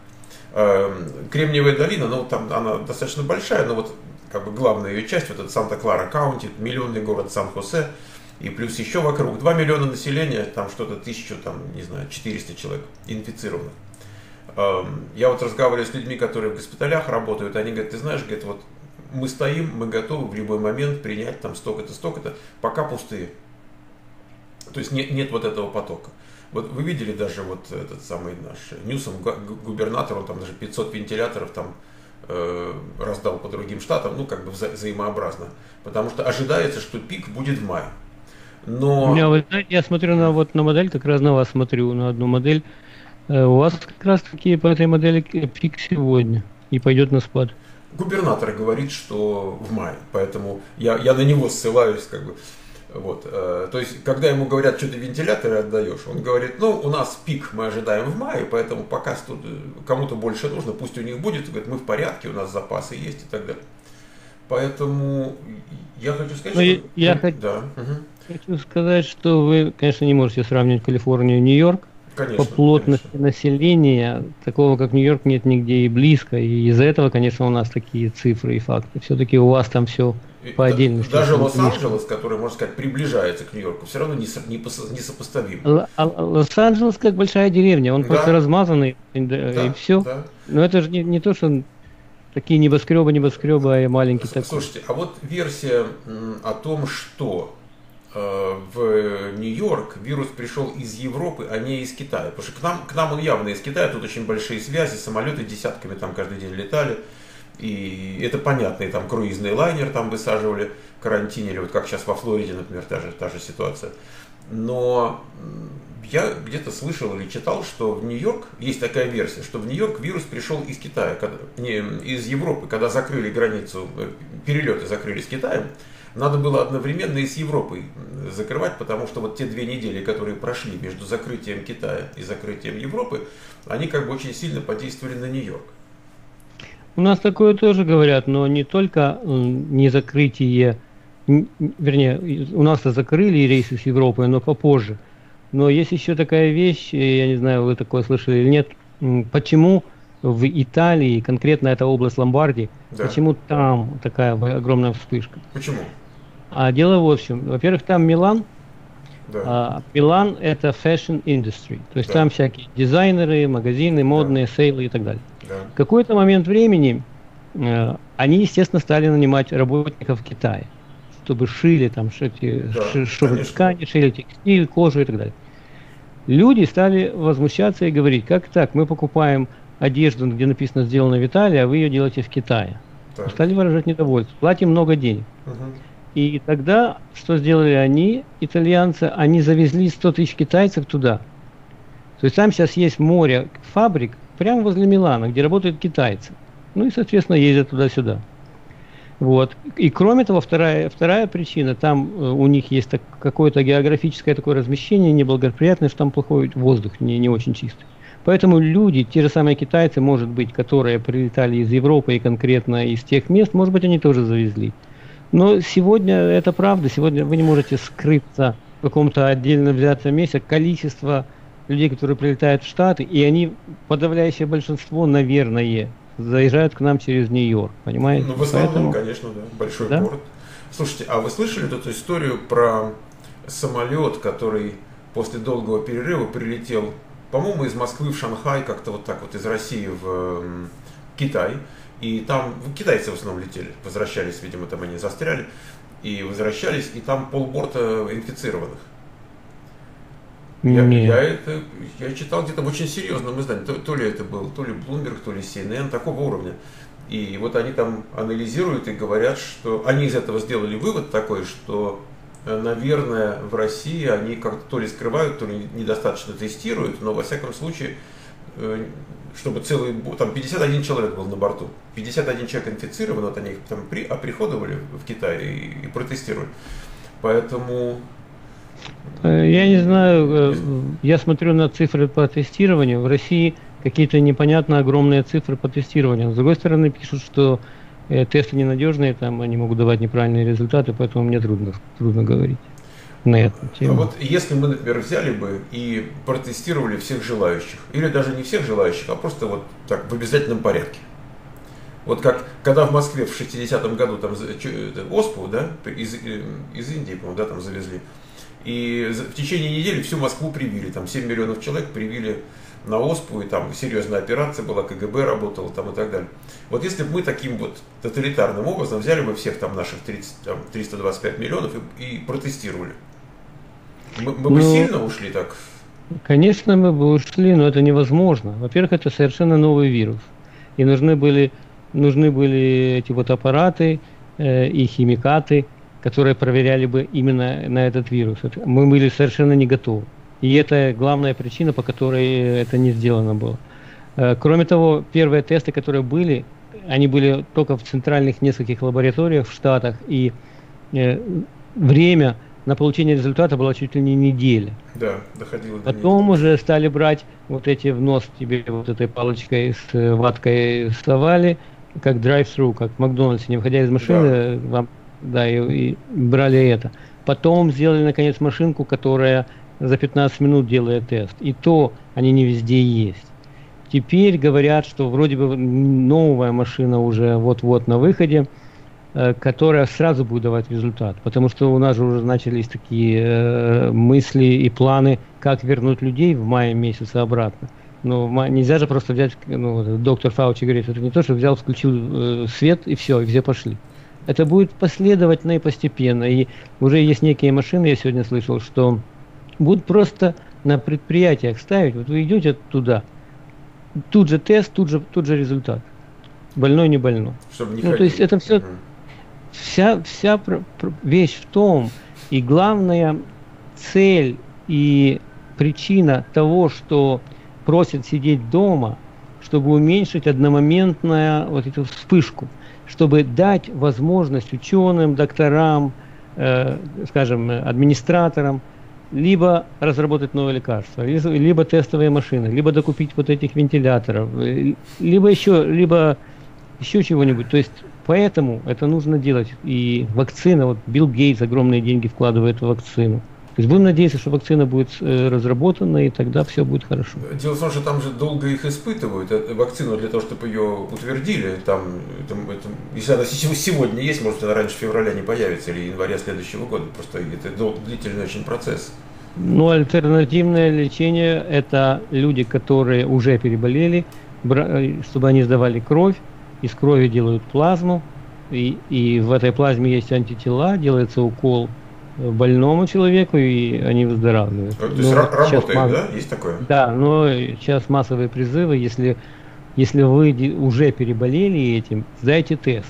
Кремниевая долина, ну там она достаточно большая, но вот как бы главная ее часть, вот это Санта-Клара-каунти, миллионный город Сан-Хосе, и плюс еще вокруг два миллиона населения, там что-то тысячу, там, не знаю, четыреста человек инфицированных. Я вот разговариваю с людьми, которые в госпиталях работают, они говорят, ты знаешь, говорят, вот мы стоим, мы готовы в любой момент принять там столько-то, столько-то, пока пустые. То есть нет, нет вот этого потока. Вот вы видели даже вот этот самый наш Ньюсом, губернатор, он там даже пятьсот вентиляторов там э, раздал по другим штатам, ну как бы вза- взаимообразно, потому что ожидается, что пик будет в мае. Но... Я, вы знаете, я смотрю на, вот, на модель, как раз на вас смотрю, на одну модель. Э, у вас как раз таки по этой модели пик сегодня и пойдет на спад. Губернатор говорит, что в мае, поэтому я, я на него ссылаюсь. Как бы. Вот, э, то есть, когда ему говорят, что ты вентиляторы отдаешь, он говорит, ну, у нас пик мы ожидаем в мае, поэтому пока тут кому-то больше нужно, пусть у них будет, говорит, мы в порядке, у нас запасы есть и так далее. Поэтому я хочу сказать, ну, что... Я да. хочу... Да. Хочу сказать, что вы, конечно, не можете сравнивать Калифорнию и Нью-Йорк. Конечно, по плотности конечно. Населения такого, как Нью-Йорк, нет нигде и близко. И из-за этого, конечно, у нас такие цифры и факты. Все-таки у вас там все и, по отдельности. Даже Лос-Анджелес, который, можно сказать, приближается к Нью-Йорку, все равно не, не, не сопоставим. Л- Лос-Анджелес как большая деревня, он да. просто размазанный да, и все. Да. Но это же не, не то, что... Такие небоскребы, небоскребы, а и маленькие такие. Слушайте, а вот версия о том, что в Нью-Йорк вирус пришел из Европы, а не из Китая. Потому что к нам, к нам он явно из Китая, тут очень большие связи, самолеты десятками там каждый день летали. И это понятно, и там круизный лайнер там высаживали, карантинили, вот как сейчас во Флориде, например, та же, та же ситуация. Но Я где-то слышал или читал, что в Нью-Йорк, есть такая версия, что в Нью-Йорк вирус пришел из Китая, когда, не, из Европы, когда закрыли границу, перелеты закрыли с Китаем, надо было одновременно и с Европой закрывать, потому что вот те две недели, которые прошли между закрытием Китая и закрытием Европы, они как бы очень сильно подействовали на Нью-Йорк. У нас такое тоже говорят, но не только не закрытие, вернее, у нас-то закрыли рейсы с Европы, но попозже. Но есть еще такая вещь, я не знаю, вы такое слышали или нет, почему в Италии, конкретно это область Ломбардии, да. Почему там такая огромная вспышка? Почему? А дело в общем, во-первых, там Милан, да. а, Милан это fashion industry, то есть да. там всякие дизайнеры, магазины, модные, да. сейлы и так далее. Да. В какой-то момент времени э, они, естественно, стали нанимать работников в Китае, чтобы шили там, шити, да, шили ткани, шили текстиль, кожу и так далее. Люди стали возмущаться и говорить, как так, мы покупаем одежду, где написано «сделано в Италии», а вы ее делаете в Китае. Да. Стали выражать недовольство, платим много денег. Угу. И тогда, что сделали они, итальянцы, они завезли сто тысяч китайцев туда. То есть там сейчас есть море фабрик прямо возле Милана, где работают китайцы. Ну и, соответственно, ездят туда-сюда. Вот. И кроме того, вторая, вторая причина, там э, у них есть так, какое-то географическое такое размещение неблагоприятное, что там плохой воздух, не, не очень чистый. Поэтому люди, те же самые китайцы, может быть, которые прилетали из Европы и конкретно из тех мест, может быть, они тоже завезли. Но сегодня это правда, сегодня вы не можете скрыться в каком-то отдельно взятом месте. Количество людей, которые прилетают в Штаты, и они, подавляющее большинство, наверное, заезжают к нам через Нью-Йорк, понимаете? Ну, в основном, поэтому... конечно, да, большой да? город. Слушайте, а вы слышали эту историю про самолет, который после долгого перерыва прилетел, по-моему, из Москвы в Шанхай, как-то вот так вот, из России в Китай, и там, китайцы в основном летели, возвращались, видимо, там они застряли, и возвращались, и там полборта инфицированных. Я, я, это, я читал где-то в очень серьезном издании, то, то ли это был, то ли Bloomberg, то ли Си Эн Эн, такого уровня. И вот они там анализируют и говорят, что они из этого сделали вывод такой, что, наверное, в России они как-то то ли скрывают, то ли недостаточно тестируют, но во всяком случае, чтобы целый, там пятьдесят один человек был на борту, пятьдесят один человек инфицирован, вот они их там при, оприходовали в Китае и, и протестировали. Поэтому... Я не знаю, я смотрю на цифры по тестированию. В России какие-то непонятно огромные цифры по тестированию. С другой стороны, пишут, что тесты ненадежные, там они могут давать неправильные результаты, поэтому мне трудно, трудно говорить на эту тему. А вот если мы, например, взяли бы и протестировали всех желающих, или даже не всех желающих, а просто вот так в обязательном порядке. Вот как, когда в Москве в шестидесятом году там оспу, да, из, из Индии, по-моему, да, там завезли. И в течение недели всю Москву привили, там семь миллионов человек привили на оспу, и там серьезная операция была, Ка Гэ Бэ работала там и так далее. Вот если бы мы таким вот тоталитарным образом взяли бы всех там наших тридцать, там, триста двадцать пять миллионов и, и протестировали, мы, мы ну, бы сильно ушли так? Конечно, мы бы ушли, но это невозможно. Во-первых, это совершенно новый вирус, и нужны были, нужны были эти вот аппараты э, и химикаты, которые проверяли бы именно на этот вирус. Мы были совершенно не готовы. И это главная причина, по которой это не сделано было. Кроме того, первые тесты, которые были, они были только в центральных нескольких лабораториях в Штатах, и время на получение результата было чуть ли не неделя. Да, доходило до Потом недели. Уже стали брать вот эти в нос, тебе вот этой палочкой с ваткой вставали, как drive-thru, как в Макдональдсе, не выходя из машины, да. вам Да, и, и брали это. Потом сделали, наконец, машинку, которая за пятнадцать минут делает тест. И то они не везде есть. Теперь говорят, что вроде бы новая машина уже вот-вот на выходе, э, которая сразу будет давать результат. Потому что у нас же уже начались такие э, мысли и планы, как вернуть людей в мае месяце обратно. Но нельзя же просто взять, ну, доктор Фаучи говорит, это не то, что взял, включил э, свет и все, и все пошли. Это будет последовательно и постепенно. И уже есть некие машины, я сегодня слышал, что будут просто на предприятиях ставить. Вот вы идете туда, тут же тест, тут же, тут же результат. Больной, не больной. Чтобы не ну, то есть это все, угу. вся, вся вещь в том, и главная цель и причина того, что просят сидеть дома, чтобы уменьшить одномоментную вот эту вспышку, чтобы дать возможность ученым, докторам, э, скажем, администраторам либо разработать новые лекарства, либо тестовые машины, либо докупить вот этих вентиляторов, либо еще, либо еще чего-нибудь. То есть поэтому это нужно делать. И вакцина, вот Билл Гейтс огромные деньги вкладывает в вакцину. То есть будем надеяться, что вакцина будет разработана, и тогда все будет хорошо. Дело в том, что там же долго их испытывают, вакцину для того, чтобы ее утвердили. Там, это, это, если она сегодня есть, может, она раньше февраля не появится или января следующего года. Просто это дол- длительный очень процесс. Ну, альтернативное лечение – это люди, которые уже переболели, чтобы они сдавали кровь, из крови делают плазму, и, и в этой плазме есть антитела, делается укол больному человеку, и они выздоравливают. То есть работает, масс... да? Есть такое? Да, но сейчас массовые призывы, если, если вы уже переболели этим, сдайте тест.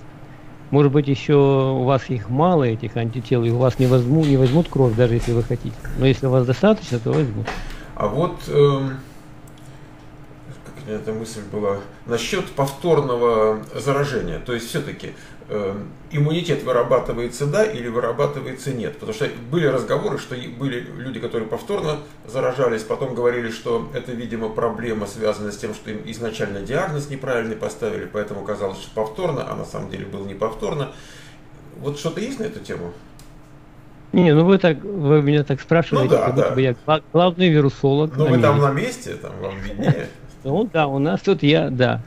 Может быть, еще у вас их мало, этих антител, и у вас не возьмут, не возьмут кровь, даже если вы хотите. Но если у вас достаточно, то возьмут. А вот эм, какая-то мысль была насчет повторного заражения. То есть все-таки иммунитет вырабатывается, да, или вырабатывается нет. Потому что были разговоры, что были люди, которые повторно заражались, потом говорили, что это, видимо, проблема связана с тем, что им изначально диагноз неправильный поставили, поэтому казалось, что повторно, а на самом деле было не повторно. Вот что-то есть на эту тему? Не, ну вы так, вы меня так спрашиваете, ну, да, как будто да. бы я главный вирусолог. Ну вы там на месте, там вам виднее. Ну да, у нас тут я, да.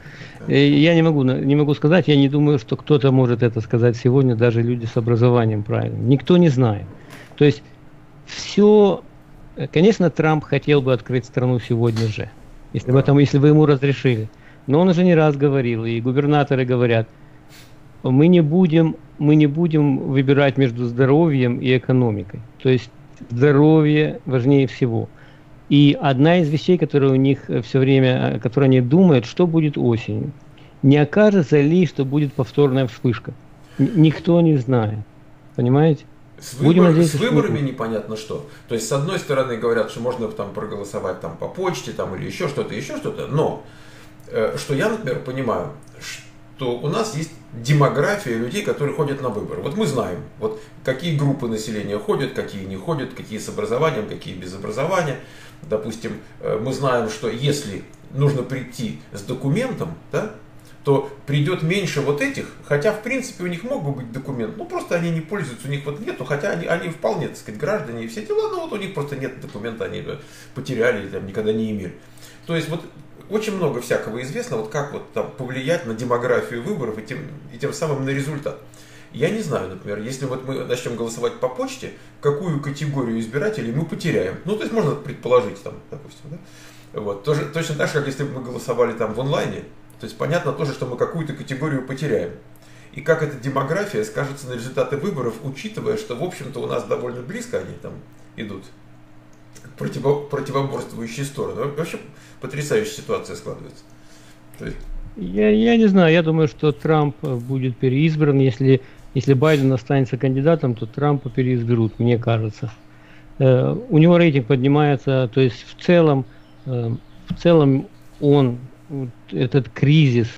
Я не могу, не могу сказать, я не думаю, что кто-то может это сказать сегодня, даже люди с образованием правильным. Никто не знает. То есть все, конечно, Трамп хотел бы открыть страну сегодня же, если бы, там, если бы ему разрешили. Но он уже не раз говорил, и губернаторы говорят, мы не будем, мы не будем выбирать между здоровьем и экономикой. То есть здоровье важнее всего. И одна из вещей, которые у них все время, о которой они думают, что будет осенью. Не окажется ли, что будет повторная вспышка? Никто не знает. Понимаете? С, Будем выбор, надеяться, с выборами что непонятно что. То есть, с одной стороны, говорят, что можно там проголосовать там, по почте там, или еще что-то, еще что-то. Но, э, что я, например, понимаю, что у нас есть демография людей, которые ходят на выборы. Вот мы знаем, вот, какие группы населения ходят, какие не ходят, какие с образованием, какие без образования. Допустим, мы знаем, что если нужно прийти с документом, да, то придет меньше вот этих, хотя в принципе у них мог бы быть документ, но просто они не пользуются, у них вот нету, хотя они, они вполне, так сказать, граждане и все дела, но вот у них просто нет документа, они потеряли, там, никогда не имели. То есть вот очень много всякого известно, вот как вот там повлиять на демографию выборов и тем, и тем самым на результат. Я не знаю, например, если вот мы начнем голосовать по почте, какую категорию избирателей мы потеряем. Ну, то есть можно предположить, там, допустим, да? Вот. Тоже, точно так же, как если бы мы голосовали там в онлайне, то есть понятно тоже, что мы какую-то категорию потеряем. И как эта демография скажется на результаты выборов, учитывая, что, в общем-то, у нас довольно близко они там идут, противо- противоборствующие стороны. Вообще потрясающая ситуация складывается. То есть... я, я не знаю, я думаю, что Трамп будет переизбран, если... Если Байден останется кандидатом, то Трампа переизберут, мне кажется. Э, у него рейтинг поднимается, то есть в целом, э, в целом он, вот этот кризис,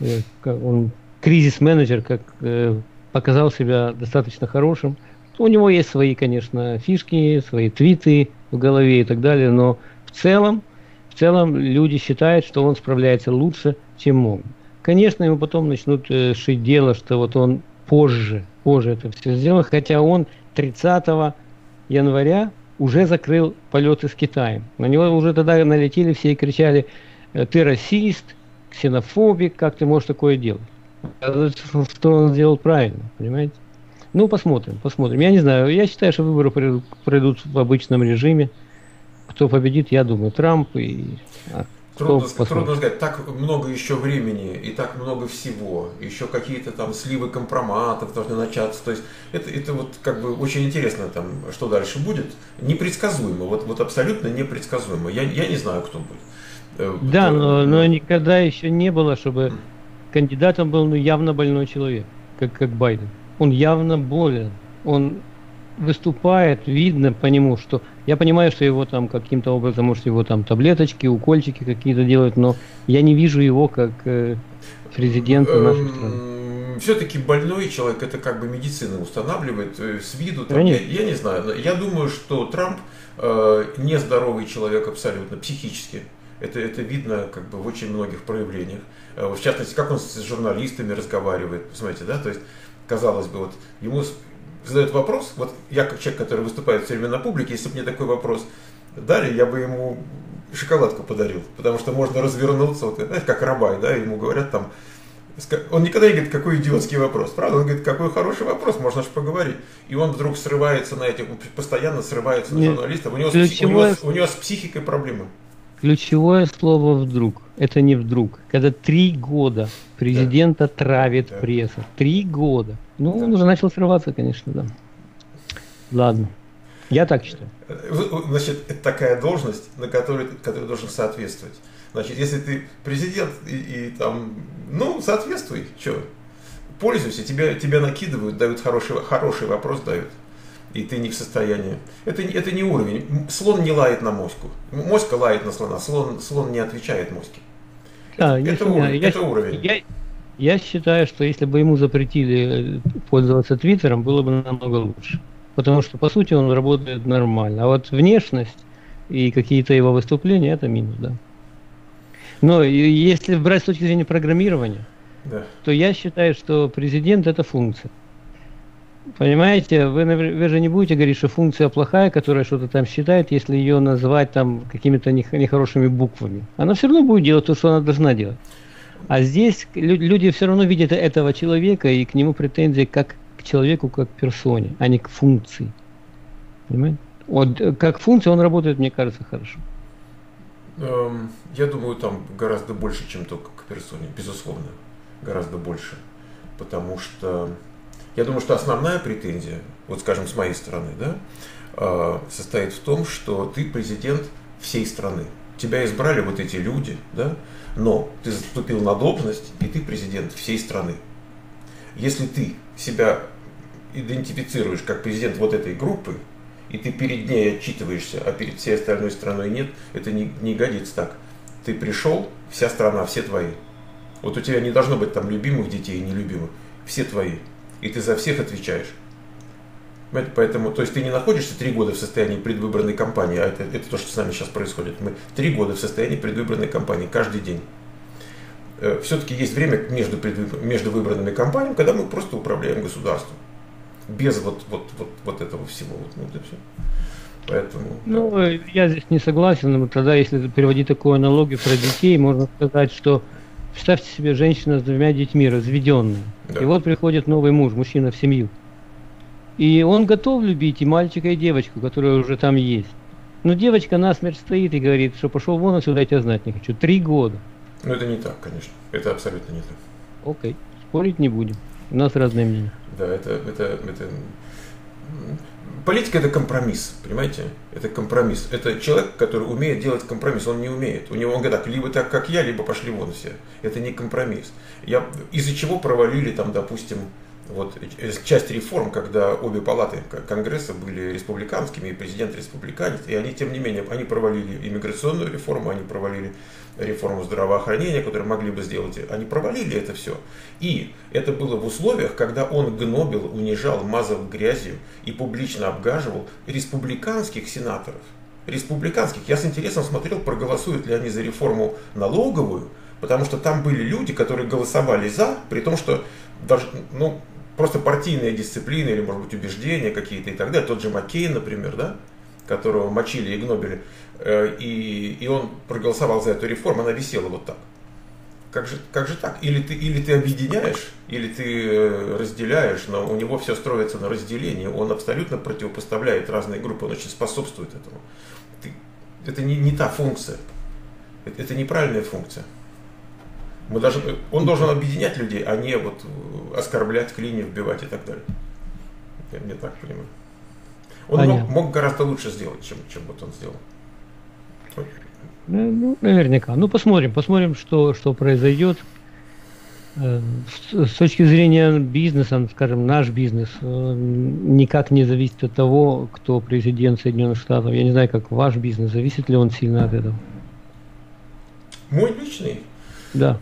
э, как он, кризис-менеджер, как э, показал себя достаточно хорошим. У него есть свои, конечно, фишки, свои твиты в голове и так далее, но в целом, в целом люди считают, что он справляется лучше, чем могут. Конечно, ему потом начнут э, шить дело, что вот он Позже, позже это все сделано, хотя он тридцатого января уже закрыл полеты с Китаем. На него уже тогда налетели все и кричали: ты расист, ксенофобик, как ты можешь такое делать? Что он сделал правильно, понимаете? Ну, посмотрим, посмотрим. Я не знаю, я считаю, что выборы пройдут, пройдут в обычном режиме. Кто победит, я думаю, Трамп и... Трудно, трудно сказать, так много еще времени и так много всего, еще какие-то там сливы компроматов должны начаться, то есть это, это вот как бы очень интересно, там, что дальше будет, непредсказуемо, вот, вот абсолютно непредсказуемо, я, я не знаю, кто будет. Да, кто... Но, но никогда еще не было, чтобы кандидатом был ну, явно больной человек, как, как Байден, он явно болен, он выступает, видно по нему, что я понимаю, что его там каким-то образом, может, его там таблеточки, укольчики какие-то делают, но я не вижу его как э, президента нашей страны. Все-таки больной человек, это как бы медицина устанавливает с виду. Там, я, я не знаю, я думаю, что Трамп э, нездоровый человек абсолютно, психически. Это, это видно как бы в очень многих проявлениях. В частности, как он с журналистами разговаривает, посмотрите, да, то есть, казалось бы, вот ему задают вопрос, вот я как человек, который выступает все время на публике, если бы мне такой вопрос дали, я бы ему шоколадку подарил, потому что можно развернуться, вот, знаете, как Рабай, да, ему говорят там, он никогда не говорит, какой идиотский вопрос, правда, он говорит, какой хороший вопрос, можно же поговорить, и он вдруг срывается на этих, постоянно срывается на журналистов, у него, ключевое... у, него, у него с психикой проблемы. Ключевое слово «вдруг». Это не вдруг. Когда три года президента да. травит да. пресса. Три года. Ну, да. он уже начал срываться, конечно, да. Ладно. Я так считаю. Значит, это такая должность, на которой, которой должен соответствовать. Значит, если ты президент и, и там, ну, соответствуй, что, пользуйся, тебя, тебя накидывают, дают хороший, хороший вопрос, дают. И ты не в состоянии. Это, это не уровень. Слон не лает на моську. Моська лает на слона. Слон, слон не отвечает моське. Да, это, это уровень. Я, это уровень. Я, я считаю, что если бы ему запретили пользоваться Твиттером, было бы намного лучше. Потому что, по сути, он работает нормально. А вот внешность и какие-то его выступления – это минус, да. Но если брать с точки зрения программирования, да. то я считаю, что президент – это функция. Понимаете, вы, вы же не будете говорить, что функция плохая, которая что-то там считает, если ее назвать там какими-то нехорошими буквами. Она все равно будет делать то, что она должна делать. А здесь люди все равно видят этого человека и к нему претензии как к человеку, как к персоне, а не к функции. Понимаете? Вот как функция он работает, мне кажется, хорошо. Я думаю, там гораздо больше, чем только к персоне, безусловно. Гораздо больше. Потому что... Я думаю, что основная претензия, вот скажем, с моей стороны, да, состоит в том, что ты президент всей страны. Тебя избрали вот эти люди, да, но ты заступил на должность, и ты президент всей страны. Если ты себя идентифицируешь как президент вот этой группы, и ты перед ней отчитываешься, а перед всей остальной страной нет, это не, не годится так. Ты пришел, вся страна, все твои. Вот у тебя не должно быть там любимых детей и нелюбимых, все твои. И ты за всех отвечаешь. Поэтому, то есть ты не находишься три года в состоянии предвыборной кампании, а это, это то, что с нами сейчас происходит. Мы три года в состоянии предвыборной кампании, каждый день. Все-таки есть время между, между выборными кампаниями, когда мы просто управляем государством. Без вот, вот, вот, вот этого всего. Вот, вот это все. Поэтому, ну, да. я здесь не согласен, но тогда, если переводить такую аналогию про детей, можно сказать, что представьте себе женщину с двумя детьми, разведенную. Да. И вот приходит новый муж, мужчина в семью. И он готов любить и мальчика, и девочку, которая уже там есть. Но девочка насмерть стоит и говорит, что пошел вон отсюда, я тебя знать не хочу. Три года. Ну это не так, конечно. Это абсолютно не так. Окей. Спорить не будем. У нас разные мнения. Да, это... это, это... Политика – это компромисс, понимаете? Это компромисс. Это человек, который умеет делать компромисс, он не умеет. У него он говорит так, либо так, как я, либо пошли вон все. Это не компромисс. Я, из-за чего провалили там, допустим, вот, часть реформ, когда обе палаты Конгресса были республиканскими, и президент республиканец, и они, тем не менее, они провалили иммиграционную реформу, они провалили реформу здравоохранения, которую могли бы сделать, они провалили это все. И это было в условиях, когда он гнобил, унижал, мазал грязью и публично обгаживал республиканских сенаторов. Республиканских. Я с интересом смотрел, проголосуют ли они за реформу налоговую, потому что там были люди, которые голосовали за, при том, что даже, ну, просто партийная дисциплина или, может быть, убеждения какие-то и так далее. Тот же Маккейн, например, да, которого мочили и гнобили, и, и он проголосовал за эту реформу, она висела вот так. Как же, как же так? Или ты, или ты объединяешь, или ты разделяешь, но у него все строится на разделении. Он абсолютно противопоставляет разные группы, он очень способствует этому. Ты, это не, не та функция, это, это неправильная функция. Мы даже, он должен объединять людей, а не вот оскорблять, клинья вбивать и так далее. Я не так понимаю. Он мог, мог гораздо лучше сделать, чем, чем вот он сделал. Ну, наверняка. Ну, посмотрим, посмотрим, что, что произойдет. С точки зрения бизнеса, скажем, наш бизнес никак не зависит от того, кто президент Соединенных Штатов. Я не знаю, как ваш бизнес, зависит ли он сильно от этого? Мой личный? Да.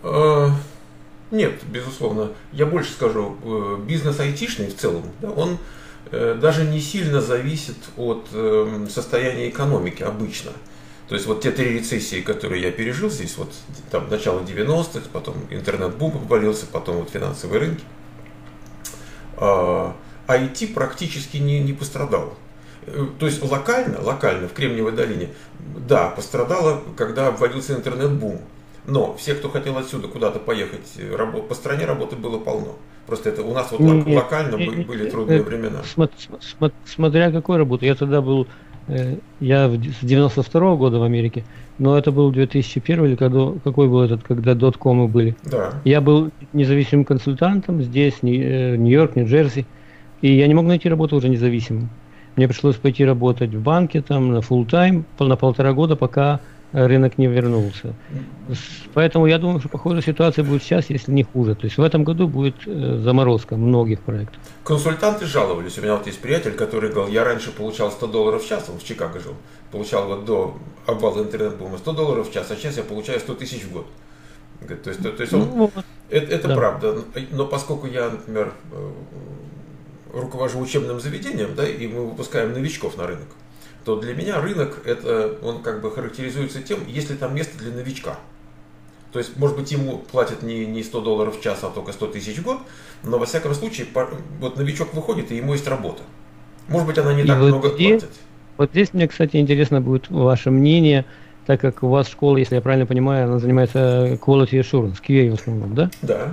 Нет, безусловно. Я больше скажу, бизнес айтишный в целом, да, он даже не сильно зависит от состояния экономики обычно. То есть вот те три рецессии, которые я пережил здесь, вот там начало девяностых, потом интернет-бум обвалился, потом вот финансовые рынки, ай ти практически не, не пострадал. То есть локально, локально в Кремниевой долине, да, пострадало, когда обвалился интернет-бум. Но все, кто хотел отсюда куда-то поехать, работ, по стране работы было полно. Просто это у нас вот нет, локально нет, были нет, трудные нет, времена. Смотря какой работы. Я тогда был... Я с девяносто второго года в Америке, но это был две тысячи первый или когда, какой был этот, когда доткомы были. Да. Я был независимым консультантом здесь, в Нью-Йорк, Нью-Джерси, и я не мог найти работу уже независимым. Мне пришлось пойти работать в банке там на фулл-тайм на полтора года, пока рынок не вернулся. Поэтому я думаю, что похожая ситуация будет сейчас, если не хуже. То есть в этом году будет заморозка многих проектов. Консультанты жаловались. У меня вот есть приятель, который говорил, я раньше получал сто долларов в час, он в Чикаго жил, получал вот до обвала интернет-бума сто долларов в час, а сейчас я получаю сто тысяч в год. То есть, то есть он, ну, это, это да. Правда. Но поскольку я, например, руковожу учебным заведением, да, и мы выпускаем новичков на рынок, то для меня рынок, это, он как бы характеризуется тем, есть ли там место для новичка. То есть, может быть, ему платят не, не сто долларов в час, а только сто тысяч в год, но, во всяком случае, вот новичок выходит, и ему есть работа. Может быть, она не и так вот много здесь, платит. Вот здесь мне, кстати, интересно будет ваше мнение, так как у вас школа, если я правильно понимаю, она занимается quality assurance, кью эй в основном, да? Да.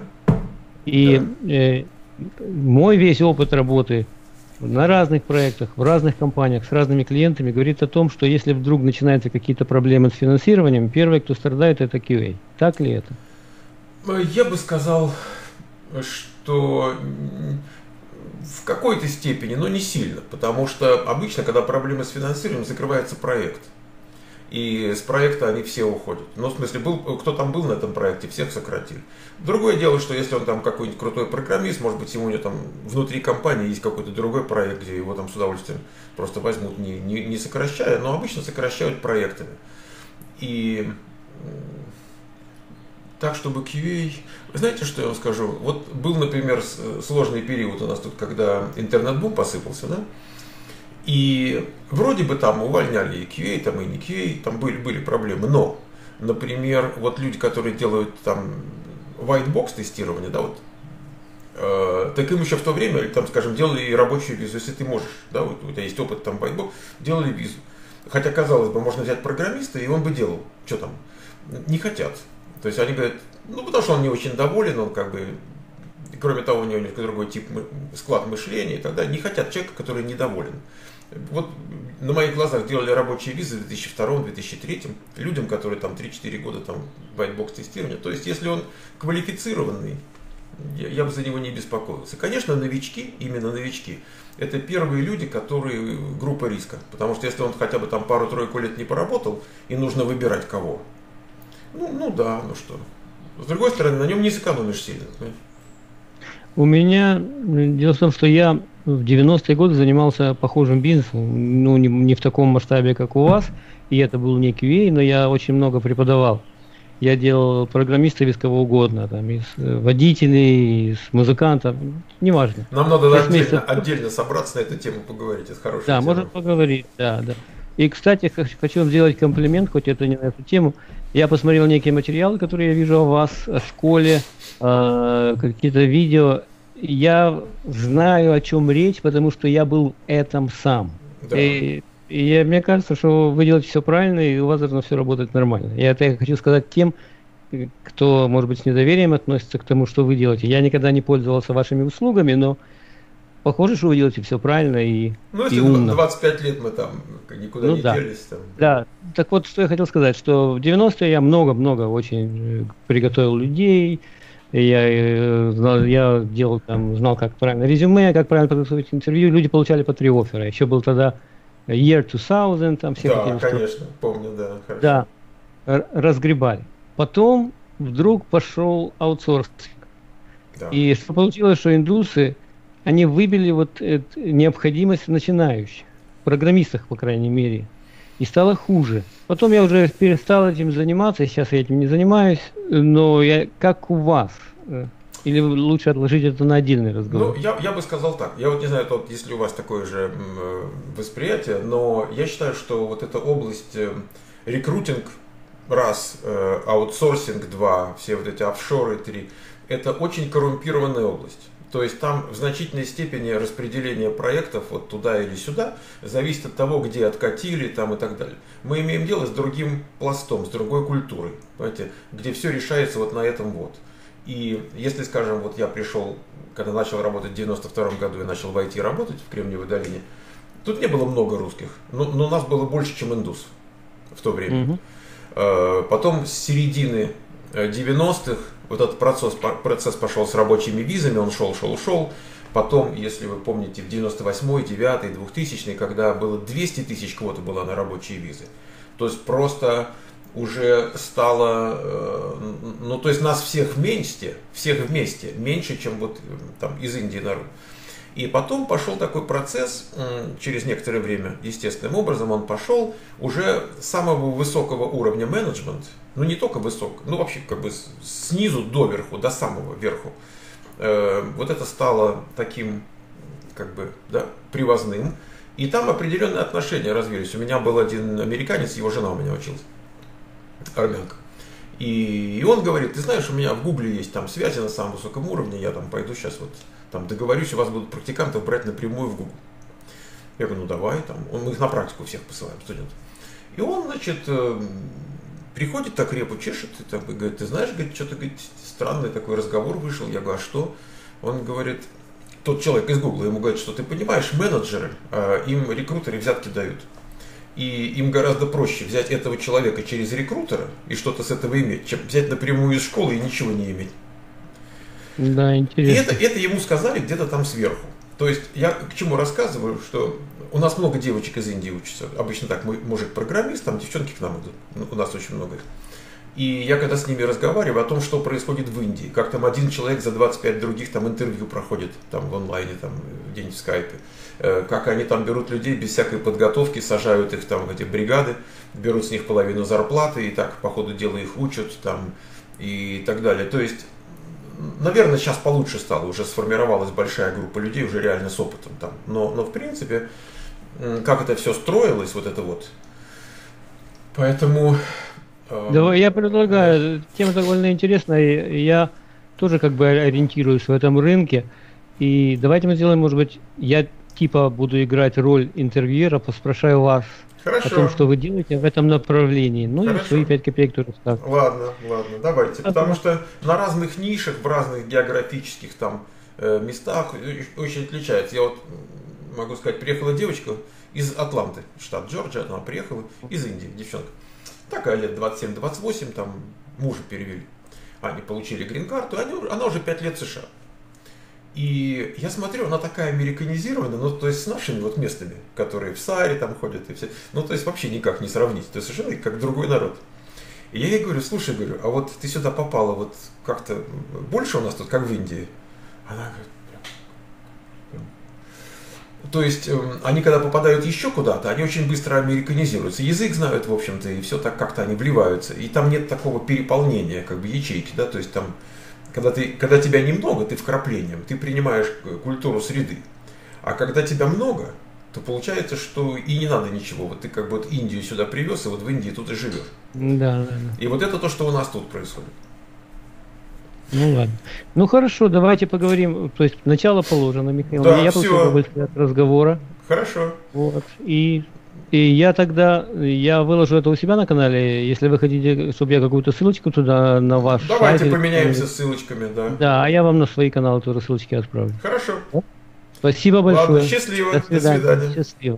И да. Э, мой весь опыт работы на разных проектах, в разных компаниях, с разными клиентами, говорит о том, что если вдруг начинаются какие-то проблемы с финансированием, первые, кто страдает, это кью эй. Так ли это? Я бы сказал, что в какой-то степени, но не сильно, потому что обычно, когда проблемы с финансированием, закрывается проект. И с проекта они все уходят. Ну, в смысле, был, кто там был на этом проекте, всех сократили. Другое дело, что если он там какой-нибудь крутой программист, может быть, ему у него там внутри компании есть какой-то другой проект, где его там с удовольствием просто возьмут, не, не, не сокращая, но обычно сокращают проектами. И так, чтобы кью эй... Знаете, что я вам скажу? Вот был, например, сложный период у нас тут, когда интернет-бум посыпался, да? И вроде бы там увольняли и кью эй, там и не кью эй, там были, были проблемы, но, например, вот люди, которые делают там white-box тестирование, да, вот, э, так им еще в то время, там, скажем, делали и рабочую визу, если ты можешь, да, вот, у тебя есть опыт там white-box, делали визу. Хотя, казалось бы, можно взять программиста, и он бы делал, что там, не хотят. То есть они говорят, ну, потому что он не очень доволен, он как бы... Кроме того, у него немножко другой тип, склад мышления и так далее. Не хотят человека, который недоволен. Вот на моих глазах делали рабочие визы в две тысячи втором — две тысячи третьем людям, которые там три-четыре года там whitebox тестирования. То есть, если он квалифицированный, я, я бы за него не беспокоился. Конечно, новички, именно новички, это первые люди, которые группа риска. Потому что если он хотя бы там пару-тройку лет не поработал, и нужно выбирать кого. Ну, ну да, ну что. С другой стороны, на нем не сэкономишь сильно. У меня, дело в том, что я в девяностые годы занимался похожим бизнесом, ну не, не в таком масштабе, как у вас, и это был не кью эй, но я очень много преподавал. Я делал программистов из кого угодно, там, из водителей, из музыкантов, неважно. Нам надо отдельно, месяцев... отдельно собраться на эту тему поговорить, это хорошая тема. Да, можно поговорить, да, да. И, кстати, хочу сделать комплимент, хоть это не на эту тему. Я посмотрел некие материалы, которые я вижу о вас, о школе, э, какие-то видео. Я знаю, о чем речь, потому что я был в этом сам. Да. И, и я, мне кажется, что вы делаете все правильно, и у вас должно все работать нормально. Я это хочу сказать тем, кто, может быть, с недоверием относится к тому, что вы делаете. Я никогда не пользовался вашими услугами, но... Похоже, что вы делаете все правильно и, ну, и умно. двадцать пять лет мы там никуда ну, не да. делись. Там. Да, так вот, что я хотел сказать, что в девяностые я много-много очень приготовил людей, я, знал, я делал, там, знал, как правильно резюме, как правильно подготовить интервью, люди получали по три оффера. Еще был тогда Year двухтысячный, там все да, хотели... конечно, помню, да, хорошо. Да, разгребали. Потом вдруг пошел аутсорсинг. Да. И что получилось, что индусы, они выбили вот эту необходимость начинающих, программистах, по крайней мере, и стало хуже. Потом я уже перестал этим заниматься, сейчас я этим не занимаюсь, но я как у вас? Или лучше отложить это на отдельный разговор? Ну, я, я бы сказал так. Я вот не знаю, тот, если у вас такое же восприятие, но я считаю, что вот эта область рекрутинг, раз, аутсорсинг, два, все вот эти офшоры, три, это очень коррумпированная область. То есть там в значительной степени распределение проектов вот туда или сюда зависит от того, где откатили там и так далее. Мы имеем дело с другим пластом, с другой культурой, понимаете, где все решается вот на этом вот. И если, скажем, вот я пришел, когда начал работать в девяносто втором году, я начал в ай ти работать в Кремниевой долине, тут не было много русских, но, но нас было больше, чем индус в то время. Mm-hmm. Потом с середины девяностых вот этот процесс, процесс пошел с рабочими визами, он шел, шел, шел. Потом, если вы помните, в девяносто восьмом, девятом, двухтысячном, когда было двести тысяч квота была на рабочие визы, то есть просто уже стало, ну то есть нас всех вместе, всех вместе, меньше, чем вот там из Индии народ. И потом пошел такой процесс, через некоторое время, естественным образом, он пошел уже самого высокого уровня менеджмент, ну не только высок, ну вообще как бы снизу до верху, до самого верху. Вот это стало таким, как бы, да, привозным. И там определенные отношения развились. У меня был один американец, его жена у меня училась, армянка. И он говорит: ты знаешь, у меня в Гугле есть там связи на самом высоком уровне, я там пойду сейчас вот там договорюсь, у вас будут практикантов брать напрямую в Гугл. Я говорю: ну давай, там. Он, мы их на практику всех посылаем, студентов. И он, значит, приходит, так репу чешет, и так, и говорит: ты знаешь, говорит, что-то, говорит, странный такой разговор вышел. Я говорю: а что? Он говорит, тот человек из Гугла ему говорит, что ты понимаешь, менеджеры, им рекрутеры взятки дают. И им гораздо проще взять этого человека через рекрутера и что-то с этого иметь, чем взять напрямую из школы и ничего не иметь. Да, интересно. И это, это ему сказали где-то там сверху. То есть я к чему рассказываю, что у нас много девочек из Индии учатся. Обычно так, мой мужик программист, там девчонки к нам идут. У нас очень много. И я когда с ними разговариваю о том, что происходит в Индии, как там один человек за двадцать пять других там интервью проходит там в онлайне, там где-нибудь в скайпе, как они там берут людей без всякой подготовки, сажают их там в эти бригады, берут с них половину зарплаты и так по ходу дела их учат там и так далее. То есть, наверное, сейчас получше стало, уже сформировалась большая группа людей, уже реально с опытом там. Но, но в принципе, как это все строилось, вот это вот. Поэтому... Да, я предлагаю, тема довольно интересная, я тоже как бы ориентируюсь в этом рынке, и давайте мы сделаем, может быть, я типа буду играть роль интервьюера, поспрашиваю вас. Хорошо. О том, что вы делаете в этом направлении. Ну хорошо. И свои пять копеек тоже ставьте. Ладно, ладно, давайте, а потому да. что на разных нишах, в разных географических там местах очень отличается. Я вот могу сказать, приехала девочка из Атланты, штат Джорджия, она приехала из Индии, девчонка. Такая лет двадцать семь — двадцать восемь, там мужа перевели, они получили грин-карту, она уже пять лет в США. И я смотрю, она такая американизированная, ну то есть с нашими вот местными, которые в саре там ходят и все, ну то есть вообще никак не сравнить, то есть совершенно как другой народ. И я ей говорю: слушай, говорю, а вот ты сюда попала вот как-то больше у нас тут, как в Индии? Она говорит: то есть они, когда попадают еще куда-то, они очень быстро американизируются. Язык знают, в общем-то, и все так как-то они вливаются. И там нет такого переполнения, как бы ячейки, да, то есть там, когда, ты, когда тебя немного, ты вкраплением, ты принимаешь культуру среды. А когда тебя много, то получается, что и не надо ничего. Вот ты как бы вот Индию сюда привез, и вот в Индии тут и живешь. Да, да, да. И вот это то, что у нас тут происходит. Ну ладно. Ну хорошо, давайте поговорим. То есть начало положено, Михаил. Да, я получил удовольствие от разговора. Хорошо. Вот. И, и я тогда я выложу это у себя на канале. Если вы хотите, чтобы я какую-то ссылочку туда на ваш Давайте сайт, поменяемся или... ссылочками, да. Да, а я вам на свои каналы тоже ссылочки отправлю. Хорошо. Спасибо большое. Ладно, счастливо. До свидания. До свидания. Счастливо.